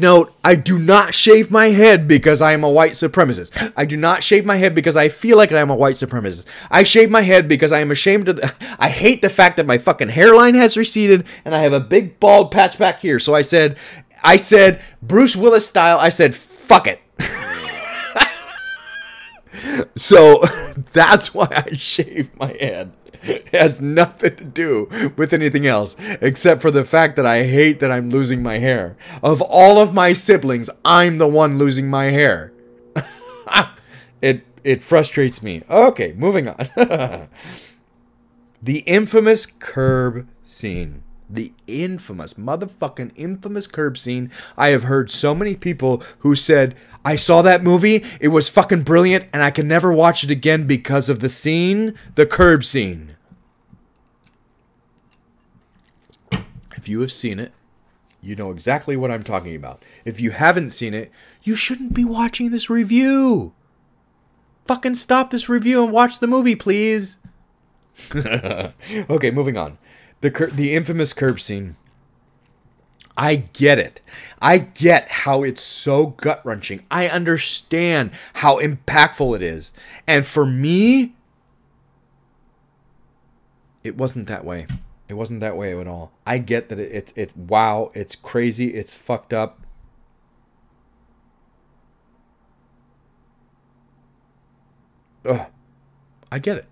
note, I do not shave my head because I am a white supremacist. I do not shave my head because I feel like I am a white supremacist. I shave my head because I am ashamed of I hate the fact that my fucking hairline has receded and I have a big bald patch back here. So I said, Bruce Willis style, I said, fuck it. So that's why I shaved my head. It has nothing to do with anything else, except for the fact that I hate that I'm losing my hair. Of all of my siblings, I'm the one losing my hair. It frustrates me. Okay, moving on. The infamous curb scene. The infamous, motherfucking infamous curb scene. I have heard so many people who said, I saw that movie, it was fucking brilliant, and I can never watch it again because of the scene, the curb scene. If you have seen it, you know exactly what I'm talking about. If you haven't seen it, you shouldn't be watching this review. Fucking stop this review and watch the movie, please. Okay, moving on. The infamous curb scene. I get it. I get how it's so gut-wrenching. I understand how impactful it is. And for me, it wasn't that way. It wasn't that way at all. I get that it's wow, it's crazy, it's fucked up. Ugh. I get it.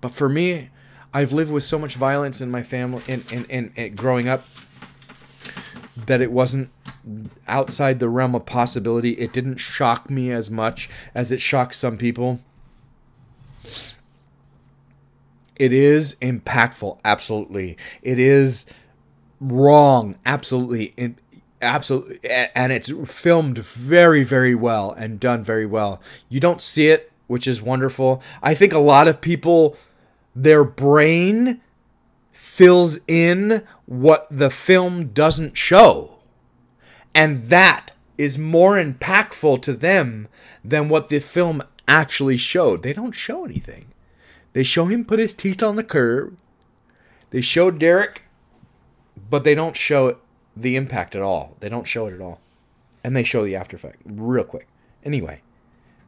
But for me, I've lived with so much violence in my family and growing up that it wasn't outside the realm of possibility. It didn't shock me as much as it shocks some people. It is impactful, absolutely. It is wrong, absolutely. Absolutely, and it's filmed very, very well and done very well. You don't see it, which is wonderful. I think a lot of people, their brain fills in what the film doesn't show. And that is more impactful to them than what the film actually showed. They don't show anything. They show him put his teeth on the curb. They show Derek, but they don't show the impact at all. They don't show it at all. And they show the after effect real quick. Anyway,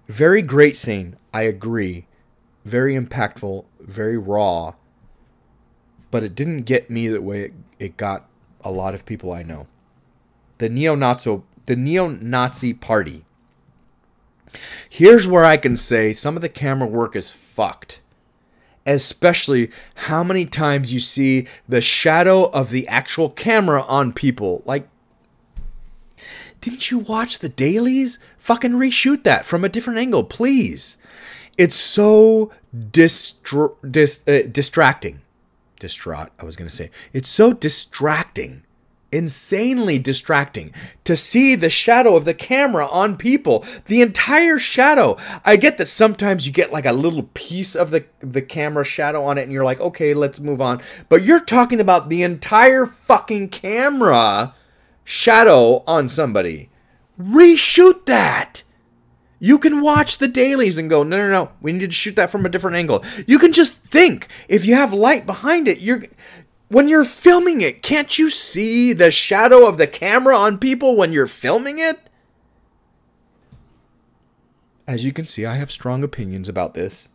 very great scene. I agree. Very impactful. Very raw. But it didn't get me the way it got a lot of people I know. The neo-Nazi party. Here's where I can say some of the camera work is fucked. Especially how many times you see the shadow of the actual camera on people. Like, didn't you watch the dailies? Fucking reshoot that from a different angle, please. It's so distracting. Distraught, I was going to say. It's so distracting. Insanely distracting to see the shadow of the camera on people, the entire shadow. I get that sometimes you get like a little piece of the camera shadow on it and you're like, okay, let's move on. But you're talking about the entire fucking camera shadow on somebody. Reshoot that. You can watch the dailies and go, no, no, no, we need to shoot that from a different angle. You can just think, if you have light behind it, you're... When you're filming it, can't you see the shadow of the camera on people when you're filming it? As you can see, I have strong opinions about this.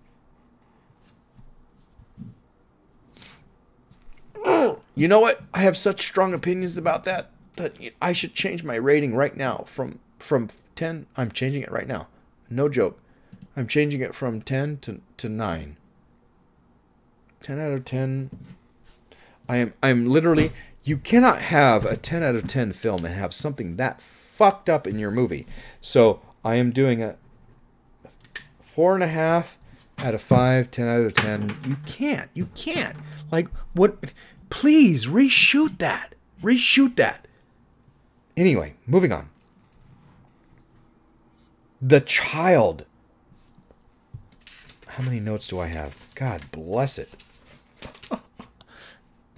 You know what? I have such strong opinions about that that I should change my rating right now from 10. I'm changing it right now. No joke. I'm changing it from 10 to 9. 10 out of 10... I'm literally, you cannot have a 10 out of 10 film and have something that fucked up in your movie. So I am doing a 4.5 out of 5, 10 out of 10. You can't. Like, what? Please reshoot that. Reshoot that. Anyway, moving on. The child. How many notes do I have? God bless it.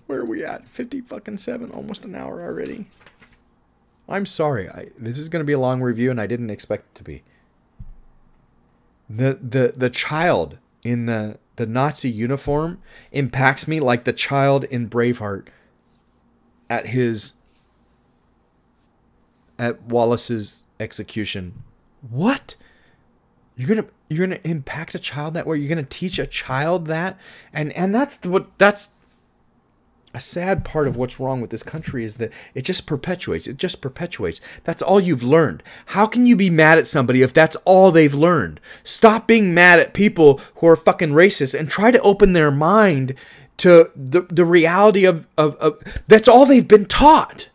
Where are we at? 57, almost an hour already. I'm sorry. This is going to be a long review, and I didn't expect it to be. The child in the Nazi uniform impacts me like the child in Braveheart at Wallace's execution. What? You're gonna impact a child that way? You're gonna teach a child that? And that's a sad part of what's wrong with this country is that it just perpetuates. It just perpetuates. That's all you've learned. How can you be mad at somebody if that's all they've learned? Stop being mad at people who are fucking racist and try to open their mind to the reality of that's all they've been taught.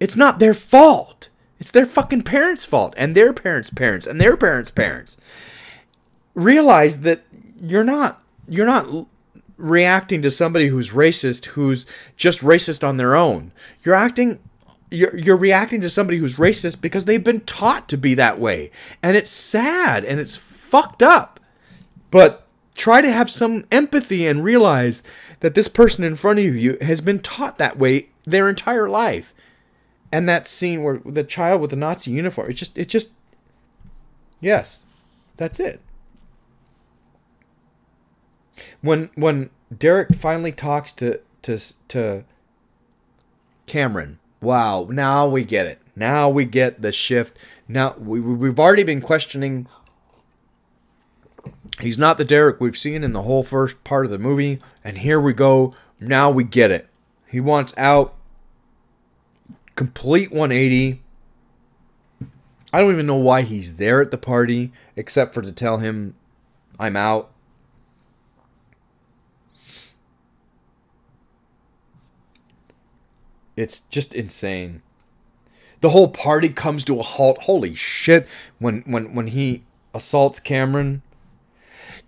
It's not their fault. It's their fucking parents' fault and their parents' parents and their parents' parents. Realize that you're not reacting to somebody who's racist, who's just racist on their own. You're reacting to somebody who's racist because they've been taught to be that way. And it's sad and it's fucked up. But try to have some empathy and realize that this person in front of you has been taught that way their entire life. And that scene where the child with the Nazi uniform, it just yes, that's it. When Derek finally talks to Cameron, wow, now we get it. Now we get the shift. Now we've already been questioning. He's not the Derek we've seen in the whole first part of the movie, and here we go. Now we get it. He wants out. Complete 180. I don't even know why he's there at the party, except for to tell him, I'm out. It's just insane. The whole party comes to a halt. Holy shit. When he assaults Cameron.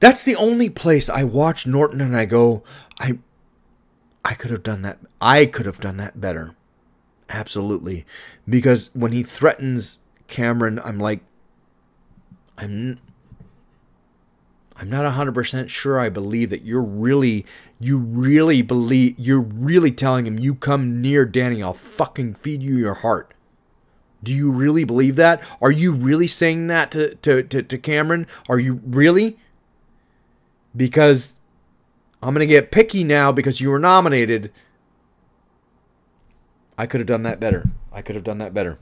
That's the only place I watch Norton and I go, I could have done that. I could have done that better. Absolutely. Because when he threatens Cameron, I'm like, I'm not 100% sure I believe that you're really telling him, you come near Danny, I'll fucking feed you your heart. Do you really believe that? Are you really saying that to Cameron? Are you really? Because I'm going to get picky now because you were nominated. I could have done that better. I could have done that better.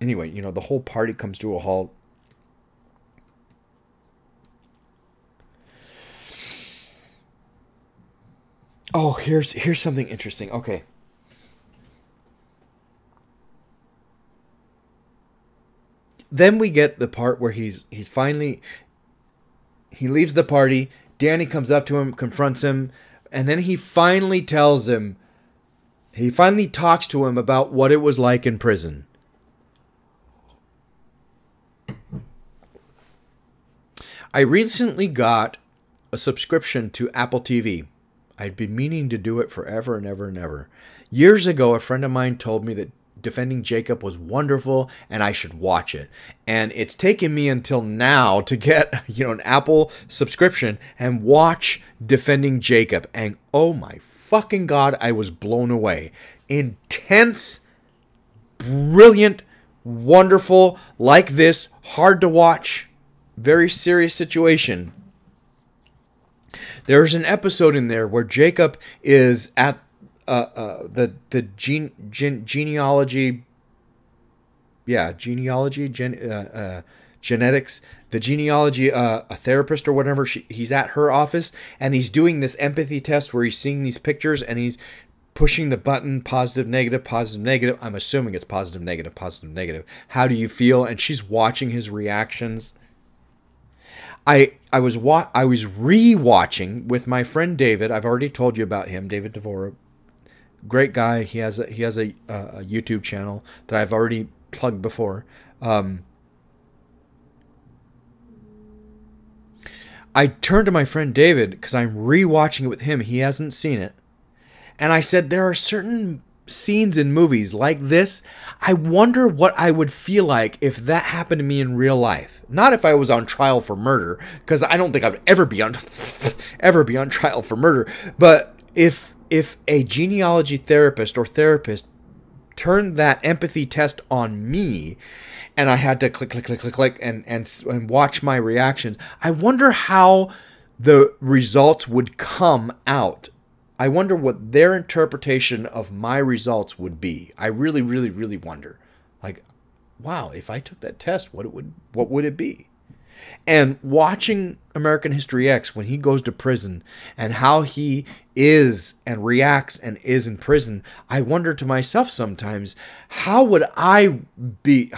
Anyway, you know, the whole party comes to a halt. Oh, here's something interesting. Okay. Then we get the part where he's finally, he leaves the party. Danny comes up to him, confronts him, and then he finally tells him, he finally talks to him about what it was like in prison. I recently got a subscription to Apple TV. I'd been meaning to do it forever and ever and ever. Years ago, a friend of mine told me that Defending Jacob was wonderful and I should watch it. And it's taken me until now to get, you know, an Apple subscription and watch Defending Jacob. And oh my fucking God, I was blown away. Intense, brilliant, wonderful, like this, hard to watch, very serious situation. There's an episode in there where Jacob is at the therapist or whatever. He's at her office and he's doing this empathy test where he's seeing these pictures and he's pushing the button, positive, negative, positive, negative. I'm assuming it's positive, negative, positive, negative. How do you feel? And she's watching his reactions. I was re-watching with my friend David. I've already told you about him, David Devora. Great guy. He has a YouTube channel that I've already plugged before. I turned to my friend David because I'm re-watching it with him. He hasn't seen it. And I said, there are certain scenes in movies like this, I wonder what I would feel like if that happened to me in real life. Not if I was on trial for murder, because I don't think I would ever be on trial for murder. But if a genealogy therapist turned that empathy test on me, and I had to click and watch my reactions, I wonder how the results would come out. I wonder what their interpretation of my results would be. I really, really, really wonder. Like, wow, if I took that test, what would it be? And watching American History X when he goes to prison and how he is and reacts and is in prison, I wonder to myself sometimes, how would I be?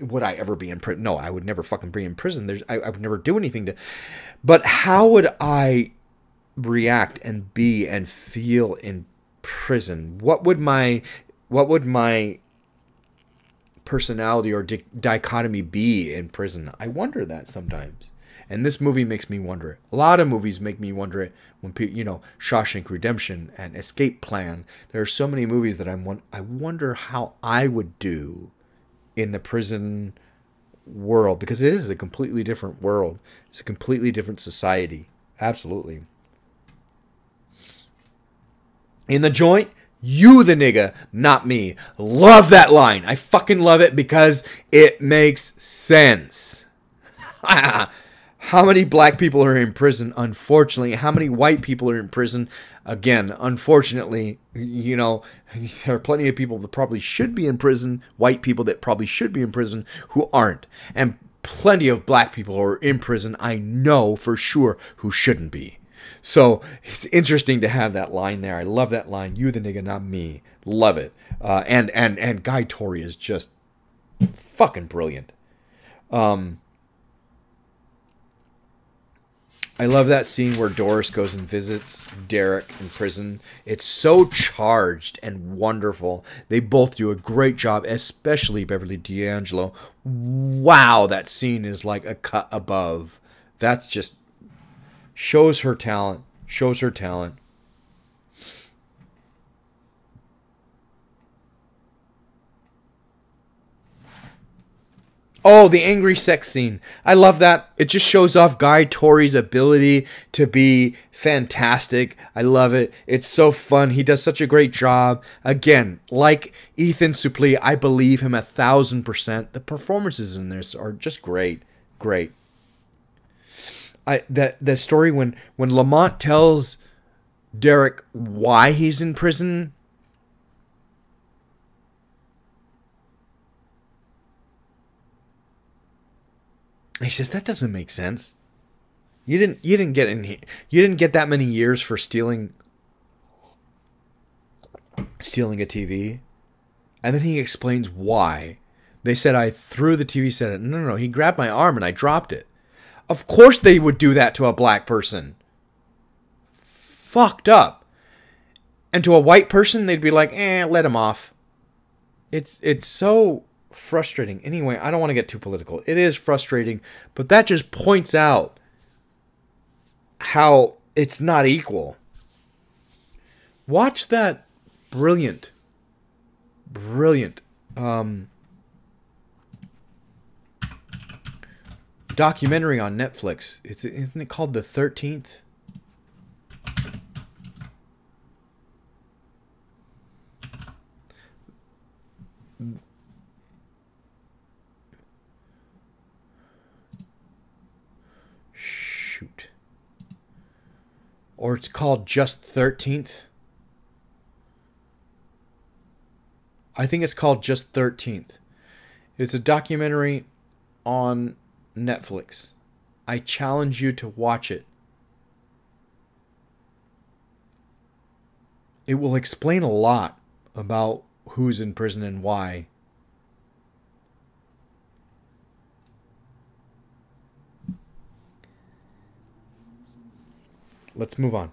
Would I ever be in prison? No, I would never fucking be in prison. I would never do anything to. But how would I react and be and feel in prison? What would my personality or dichotomy be in prison? I wonder that sometimes, and this movie makes me wonder it. A lot of movies make me wonder it. When people, you know, Shawshank Redemption and Escape Plan. There are so many movies that I wonder how I would do in the prison world, because it is a completely different world. It's a completely different society. Absolutely. In the joint, you the nigga, not me. Love that line. I fucking love it because it makes sense. How many black people are in prison? Unfortunately. How many white people are in prison? Again, unfortunately, you know, there are plenty of people that probably should be in prison, white people that probably should be in prison who aren't. And plenty of black people who are in prison, I know for sure, who shouldn't be. So it's interesting to have that line there. I love that line. You the nigga, not me. Love it. And Guy Torry is just fucking brilliant. I love that scene where Doris goes and visits Derek in prison. It's so charged and wonderful. They both do a great job, especially Beverly D'Angelo. Wow, that scene is like a cut above. That's just shows her talent. Shows her talent. Oh, the angry sex scene. I love that. It just shows off Guy Torry's ability to be fantastic. I love it. It's so fun. He does such a great job. Again, like Ethan Suplee, I believe him 1000%. The performances in this are just great. Great. The story when Lamont tells Derek why he's in prison. He says, that doesn't make sense. You didn't get in here. You didn't get that many years for stealing a TV. And then he explains why. They said, I threw the TV set at him. No, he grabbed my arm and I dropped it. Of course they would do that to a black person. Fucked up. And to a white person, they'd be like, eh, let him off. It's so frustrating. Anyway, I don't want to get too political. It is frustrating, but that just points out how it's not equal. Watch that brilliant documentary on Netflix. Isn't it called The 13th? Or it's called just 13th. I think it's called just 13th. It's a documentary on Netflix. I challenge you to watch it. It will explain a lot about who's in prison and why. Let's move on.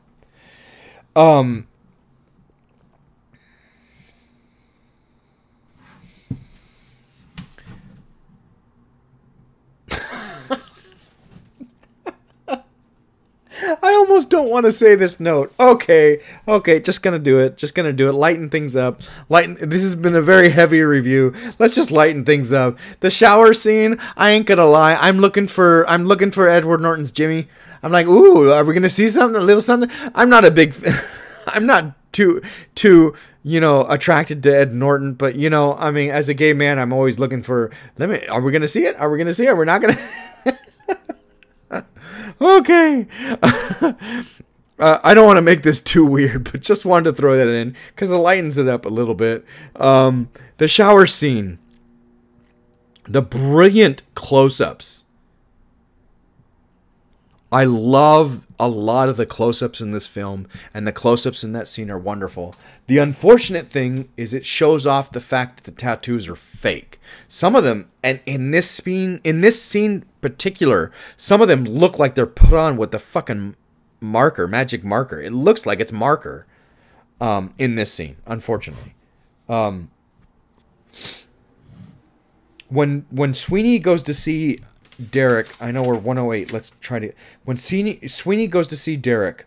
I almost don't want to say this note. Okay, just gonna do it. Lighten things up. This has been a very heavy review. Let's just lighten things up. The shower scene. I ain't gonna lie. I'm looking for Edward Norton's Jimmy. I'm like, ooh, are we gonna see something? A little something. I'm not a big. I'm not too attracted to Ed Norton, but I mean, as a gay man, I'm always looking for. Are we gonna see it? Are we gonna see it? We're not gonna. Okay. I don't want to make this too weird, but just wanted to throw that in because it lightens it up a little bit. The shower scene. The brilliant close-ups. I love a lot of the close-ups in this film, and the close-ups in that scene are wonderful. The unfortunate thing is it shows off the fact that the tattoos are fake. Some of them, and in this scene particular, some of them look like they're put on with the fucking magic marker. It looks like it's marker in this scene, unfortunately. When Sweeney goes to see Derek, I know we're 108. Let's try to. When Sweeney goes to see Derek,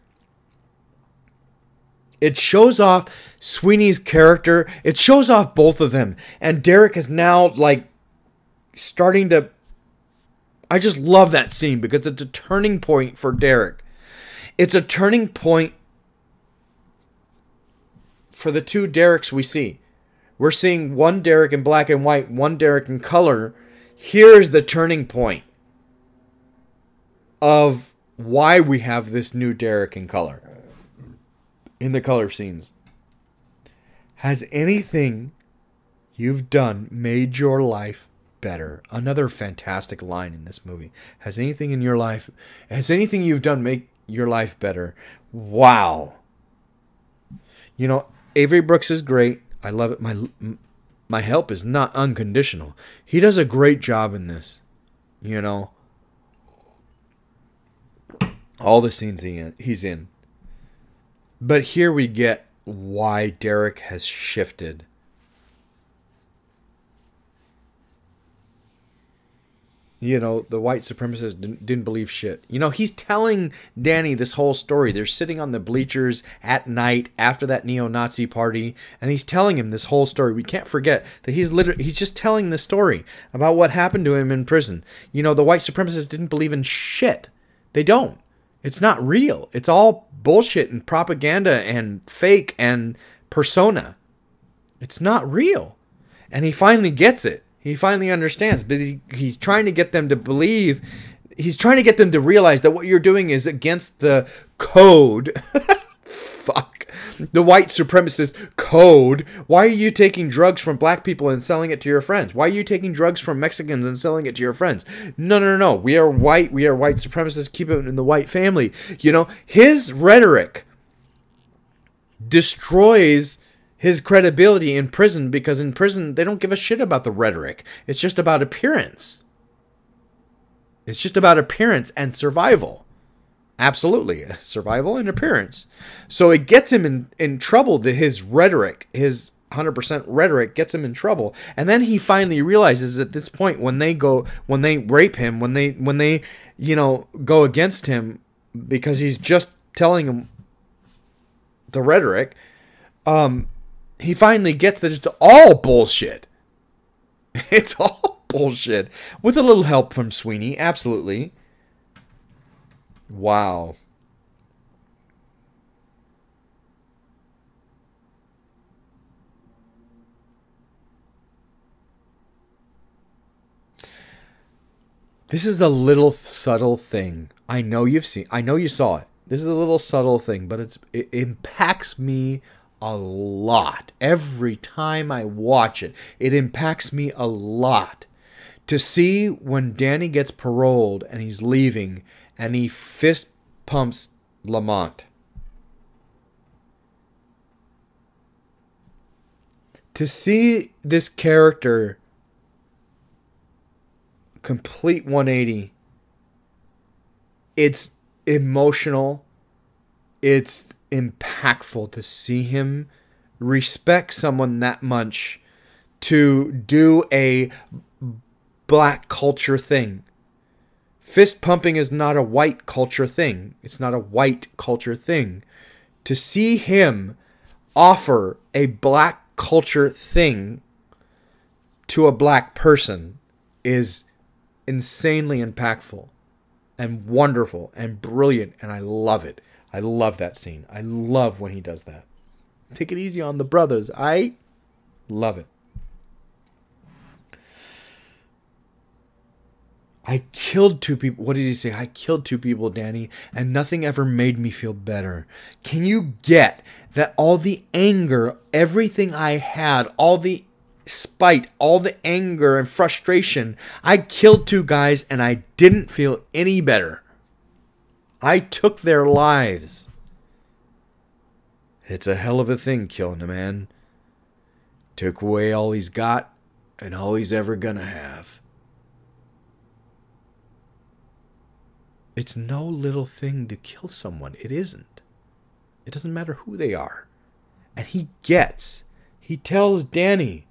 it shows off Sweeney's character. It shows off both of them, and Derek is now like starting to. I just love that scene because it's a turning point for Derek. It's a turning point for the two Dereks we see. We're seeing one Derek in black and white, one Derek in color. Here's the turning point of why we have this new Derek in color. In the color scenes. Has anything you've done made your life better? Another fantastic line in this movie. Has anything you've done make your life better? Wow. Avery Brooks is great. I love it. My help is not unconditional. He does a great job in this. all the scenes he's in. But here we get why Derek has shifted. You know, the white supremacists didn't believe shit. You know, he's telling Danny this whole story. They're sitting on the bleachers at night after that neo-Nazi party, and he's telling him this whole story. We can't forget that he's just telling the story about what happened to him in prison. You know, the white supremacists didn't believe in shit. They don't. It's not real. It's all bullshit and propaganda and fake and persona. It's not real. And he finally gets it. He finally understands, but he's trying to get them to believe. He's trying to get them to realize that what you're doing is against the code. Fuck. The white supremacist code. Why are you taking drugs from black people and selling it to your friends? Why are you taking drugs from Mexicans and selling it to your friends? No, no, no, no. We are white. We are white supremacists. Keep it in the white family. You know, his rhetoric destroys his credibility in prison, because in prison they don't give a shit about the rhetoric. It's just about appearance. It's just about appearance and survival. Absolutely. Survival and appearance. So it gets him in trouble, that his rhetoric, his 100% rhetoric gets him in trouble. And then he finally realizes at this point, when they rape him, when they, you know, go against him because he's just telling him the rhetoric, he finally gets that it's all bullshit. It's all bullshit. With a little help from Sweeney, absolutely. Wow. This is a little subtle thing. I know you've seen, I know you saw it. This is a little subtle thing, but it impacts me a lot. Every time I watch it, it impacts me a lot. To see when Danny gets paroled and he's leaving and he fist pumps Lamont. To see this character complete 180, it's emotional. It's impactful to see him respect someone that much, to do a black culture thing. Fist pumping is not a white culture thing. It's not a white culture thing. To see him offer a black culture thing to a black person is insanely impactful and wonderful and brilliant, and I love it. I love that scene. I love when he does that. Take it easy on the brothers. I love it. I killed two people. What does he say? I killed two people, Danny, and nothing ever made me feel better. Can you get that all the anger, everything I had, all the spite, all the anger and frustration, I killed two guys and I didn't feel any better. I took their lives. It's a hell of a thing killing a man. Took away all he's got and all he's ever gonna have. It's no little thing to kill someone. It isn't. It doesn't matter who they are. And he tells Danny,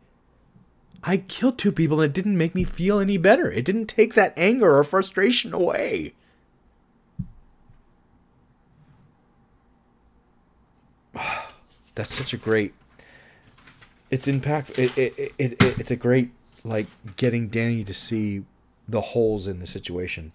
I killed two people and it didn't make me feel any better. It didn't take that anger or frustration away. That's such a great, it's impactful. It's a great, like, getting Danny to see the holes in the situation.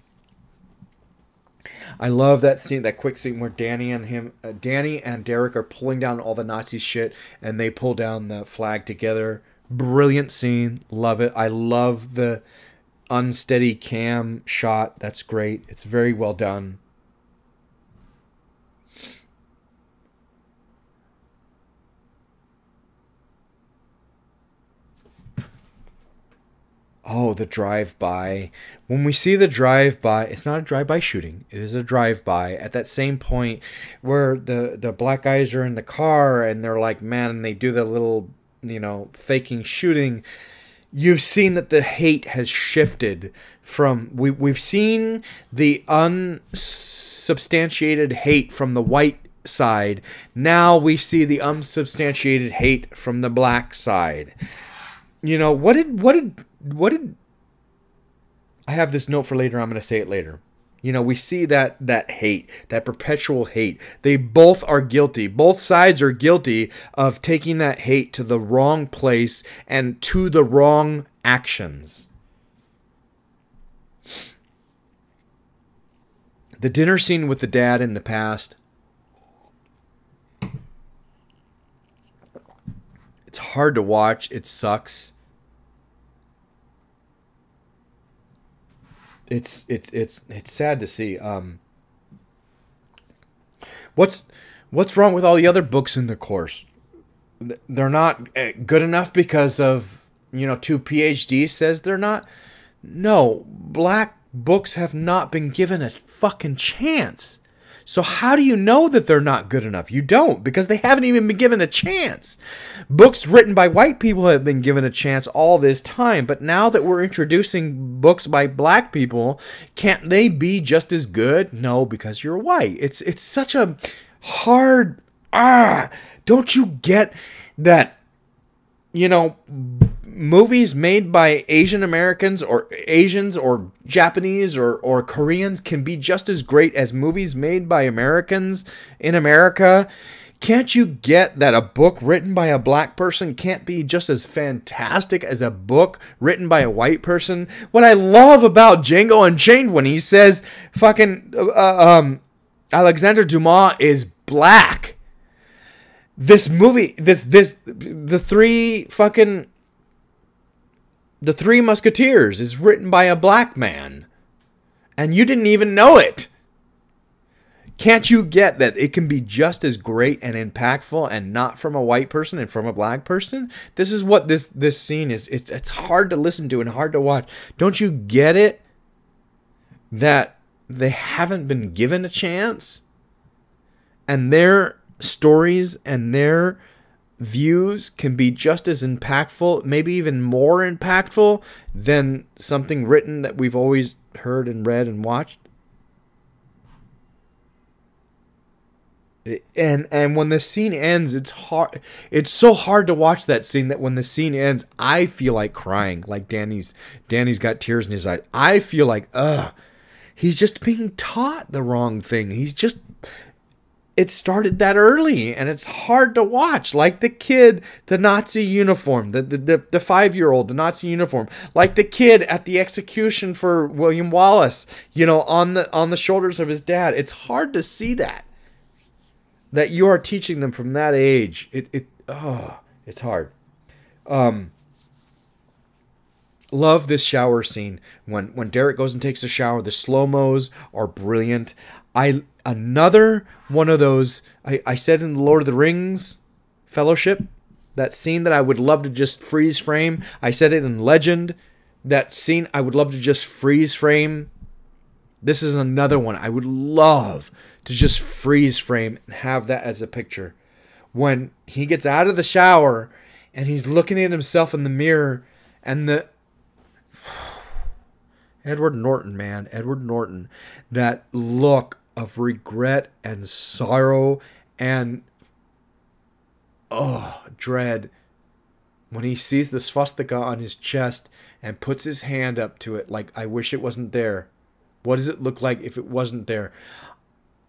I love that scene, that quick scene where Danny and Derek are pulling down all the Nazi shit and they pull down the flag together. Brilliant scene. Love it. I love the unsteady cam shot. That's great. It's very well done. Oh, the drive-by. When we see the drive-by, it's not a drive-by shooting. It is a drive-by at that same point where the black guys are in the car and they're like, man, and they do the little, you know, faking shooting. You've seen that the hate has shifted from, we've seen the unsubstantiated hate from the white side. Now we see the unsubstantiated hate from the black side. You know, what did I have this note for later. I'm going to say it later. You know, we see that hate, that perpetual hate. They both are guilty. Both sides are guilty of taking that hate to the wrong place and to the wrong actions. The dinner scene with the dad in the past. It's hard to watch. It sucks. It's sad to see. What's wrong with all the other books in the course? They're not good enough because of, you know, two PhDs says they're not. No, black books have not been given a fucking chance. So how do you know that they're not good enough? You don't, because they haven't even been given a chance. Books written by white people have been given a chance all this time, but now that we're introducing books by black people, can't they be just as good? No, because you're white. It's such a hard... don't you get that, you know... Movies made by Asian Americans or Asians or Japanese or Koreans can be just as great as movies made by Americans in America. Can't you get that a book written by a black person can't be just as fantastic as a book written by a white person? What I love about Django Unchained when he says fucking Alexander Dumas is black. This movie, The Three Musketeers is written by a black man, and you didn't even know it. Can't you get that it can be just as great and impactful and not from a white person and from a black person? This is what this scene is. It's hard to listen to and hard to watch. Don't you get it? That they haven't been given a chance, and their stories and their views can be just as impactful, maybe even more impactful than something written that we've always heard and read and watched. And when the scene ends, it's hard. It's so hard to watch that scene that when the scene ends, I feel like crying. Like Danny's got tears in his eyes. I feel like, he's just being taught the wrong thing. He's just... It started that early, and it's hard to watch. Like the kid, the Nazi uniform, the 5-year-old, the Nazi uniform. Like the kid at the execution for William Wallace, you know, on the shoulders of his dad. It's hard to see that you are teaching them from that age. It's hard. Love this shower scene when Derek goes and takes a shower. The slow-mos are brilliant. Another one of those, I said in the Lord of the Rings Fellowship, that scene that I would love to just freeze frame. I said it in Legend, that scene I would love to just freeze frame. This is another one I would love to just freeze frame and have that as a picture. When he gets out of the shower and he's looking at himself in the mirror and the... Edward Norton, man. Edward Norton. That look of regret and sorrow and dread when he sees the swastika on his chest and puts his hand up to it like, I wish it wasn't there. What does it look like if it wasn't there?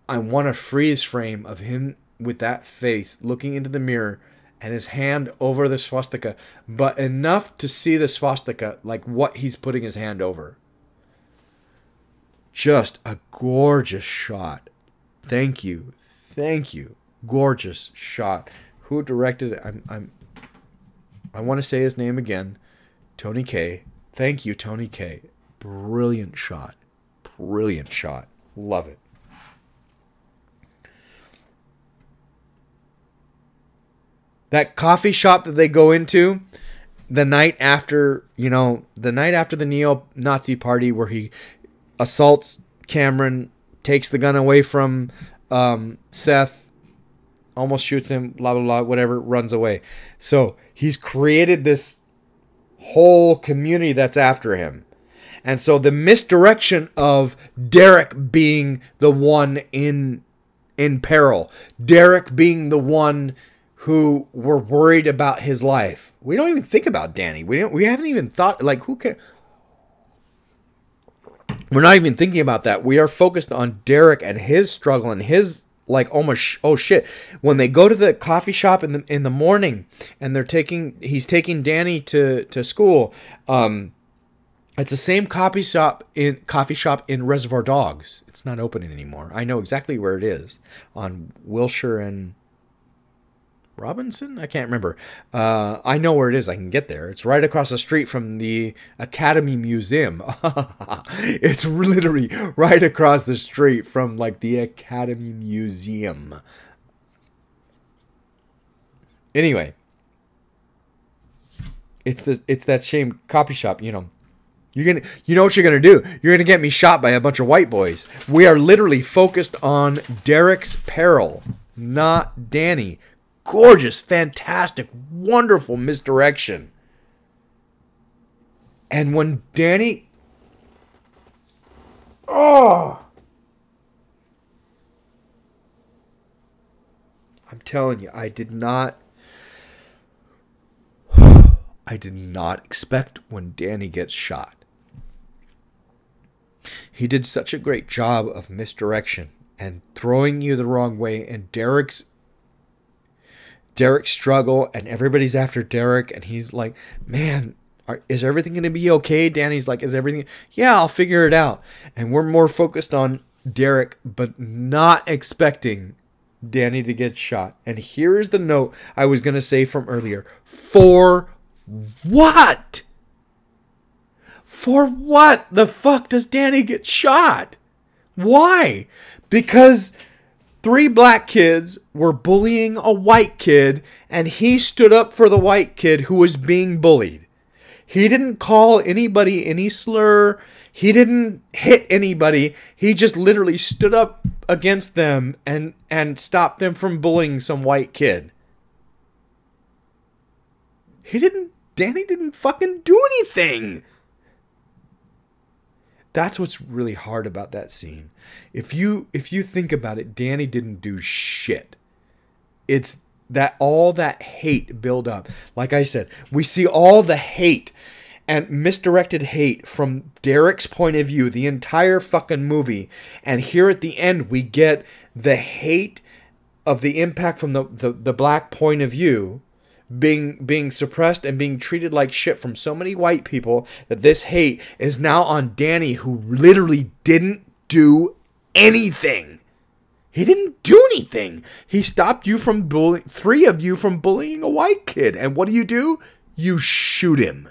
I want a freeze frame of him with that face looking into the mirror and his hand over the swastika, but enough to see the swastika like what he's putting his hand over. Just a gorgeous shot. Thank you. Thank you. Gorgeous shot. Who directed it? I want to say his name again. Tony K. Thank you, Tony K. Brilliant shot. Brilliant shot. Love it. That coffee shop that they go into the night after, you know, the night after the neo-Nazi party where he assaults Cameron, takes the gun away from Seth, almost shoots him, blah, blah, blah, whatever, runs away. So he's created this whole community that's after him. And so the misdirection of Derek being the one in peril, Derek being the one who were worried about his life. We don't even think about Danny. We haven't even thought, like, who cares? We're not even thinking about that. We are focused on Derek and his struggle and his, like, almost, oh shit. When they go to the coffee shop in the morning and they're he's taking Danny to school. It's the same coffee shop in Reservoir Dogs. It's not opening anymore. I know exactly where it is, on Wilshire and Robinson? I can't remember. I know where it is. I can get there. It's right across the street from the Academy Museum. It's literally right across the street from, like, the Academy Museum. Anyway, it's that same coffee shop, you know. You know what you're gonna do? You're gonna get me shot by a bunch of white boys. We are literally focused on Derek's peril, not Danny. Gorgeous, fantastic, wonderful misdirection. And when Danny... Oh! I'm telling you, I did not expect when Danny gets shot. He did such a great job of misdirection and throwing you the wrong way, and Derek's struggle, and everybody's after Derek, and he's like, man, is everything going to be okay? Danny's like, is everything? Yeah, I'll figure it out. And we're more focused on Derek, but not expecting Danny to get shot. And here is the note I was going to say from earlier. For what? For what the fuck does Danny get shot? Why? Because three black kids were bullying a white kid, and he stood up for the white kid who was being bullied. He didn't call anybody any slur. He didn't hit anybody. He just literally stood up against them and stopped them from bullying some white kid. Danny didn't fucking do anything. That's what's really hard about that scene. If you think about it, Danny didn't do shit. It's that all that hate build up. Like I said, we see all the hate and misdirected hate from Derek's point of view the entire fucking movie. And here at the end, we get the hate of the impact from the black point of view being suppressed and being treated like shit from so many white people, that this hate is now on Danny, who literally didn't do anything. He didn't do anything. He stopped you from bullying, three of you from bullying a white kid. And what do? You shoot him.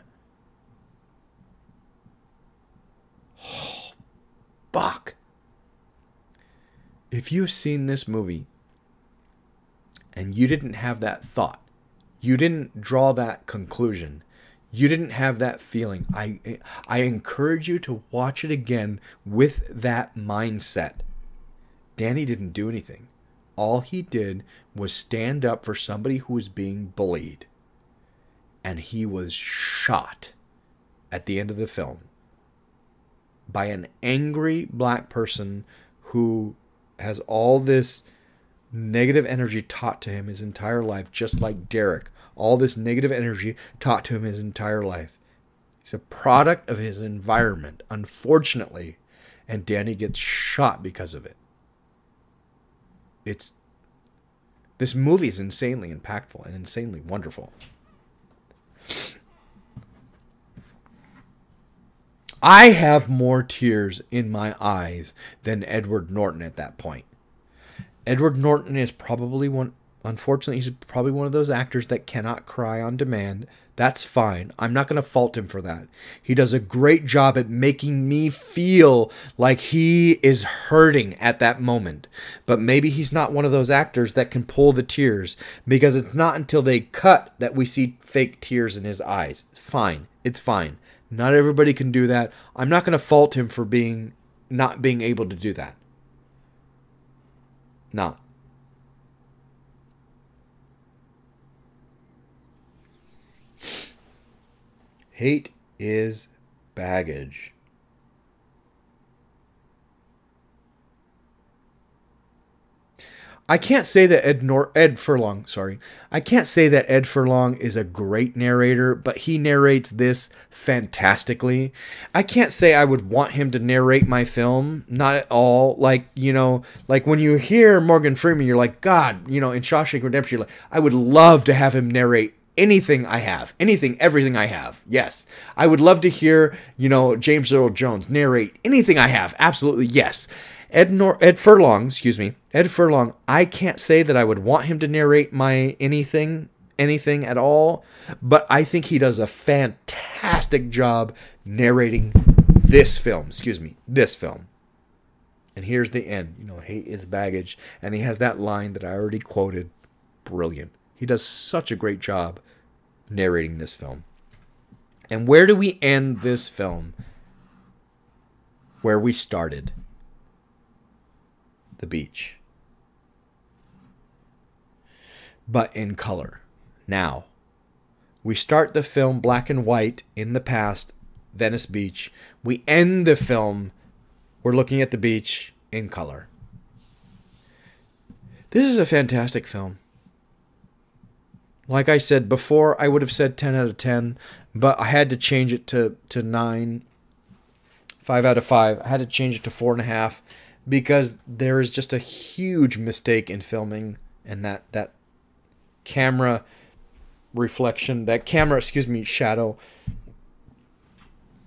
Oh, fuck. If you've seen this movie and you didn't have that thought, you didn't draw that conclusion, you didn't have that feeling, I encourage you to watch it again with that mindset. Danny didn't do anything. All he did was stand up for somebody who was being bullied. And he was shot at the end of the film by an angry black person who has all this negative energy taught to him his entire life, just like Derek. All this negative energy taught to him his entire life. He's a product of his environment, unfortunately, and Danny gets shot because of it. This movie is insanely impactful and insanely wonderful. I have more tears in my eyes than Edward Norton at that point. Edward Norton is probably one, unfortunately, he's probably one of those actors that cannot cry on demand. That's fine. I'm not going to fault him for that. He does a great job at making me feel like he is hurting at that moment. But maybe he's not one of those actors that can pull the tears, because it's not until they cut that we see fake tears in his eyes. Fine. It's fine. Not everybody can do that. I'm not going to fault him for not being able to do that. Not. Hate is baggage. I can't say that I can't say that Ed Furlong is a great narrator, but he narrates this fantastically. I can't say I would want him to narrate my film, not at all. Like, you know, like when you hear Morgan Freeman, you're like, God, you know, in Shawshank Redemption, you're like, I would love to have him narrate anything I have, everything I have. Yes. I would love to hear, you know, James Earl Jones narrate anything I have. Absolutely. Yes. Ed Furlong, I can't say that I would want him to narrate my anything at all, but I think he does a fantastic job narrating this film, And here's the end, you know, hate is baggage. And he has that line that I already quoted. Brilliant. He does such a great job narrating this film. And where do we end this film? Where we started. The beach, but in color. Now, we start the film black and white in the past, Venice Beach. We end the film, we're looking at the beach in color. This is a fantastic film. Like I said before, I would have said 10 out of 10, but I had to change it to 9, 5 out of 5. I had to change it to 4.5. Because there is just a huge mistake in filming, and that camera reflection, shadow.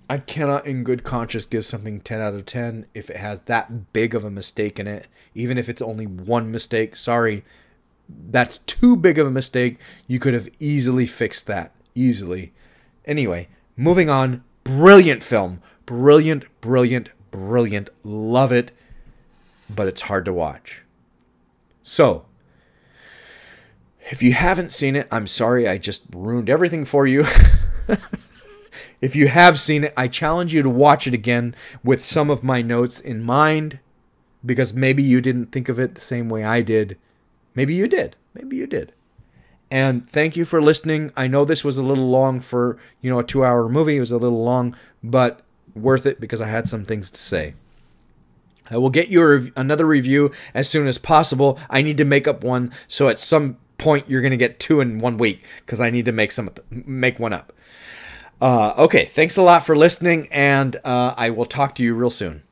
I cannot in good conscience give something 10 out of 10 if it has that big of a mistake in it. Even if it's only one mistake, sorry, that's too big of a mistake. You could have easily fixed that, easily. Anyway, moving on, brilliant film. Brilliant, brilliant, brilliant. Love it. But it's hard to watch. So, if you haven't seen it, I'm sorry, I just ruined everything for you. If you have seen it, I challenge you to watch it again with some of my notes in mind, because maybe you didn't think of it the same way I did. Maybe you did. Maybe you did. And thank you for listening. I know this was a little long for, you know, a 2-hour movie. It was a little long, but worth it because I had some things to say. I will get you another review as soon as possible. I need to make up one, so at some point you're going to get two in 1 week because I need to make one up. Okay, thanks a lot for listening, and I will talk to you real soon.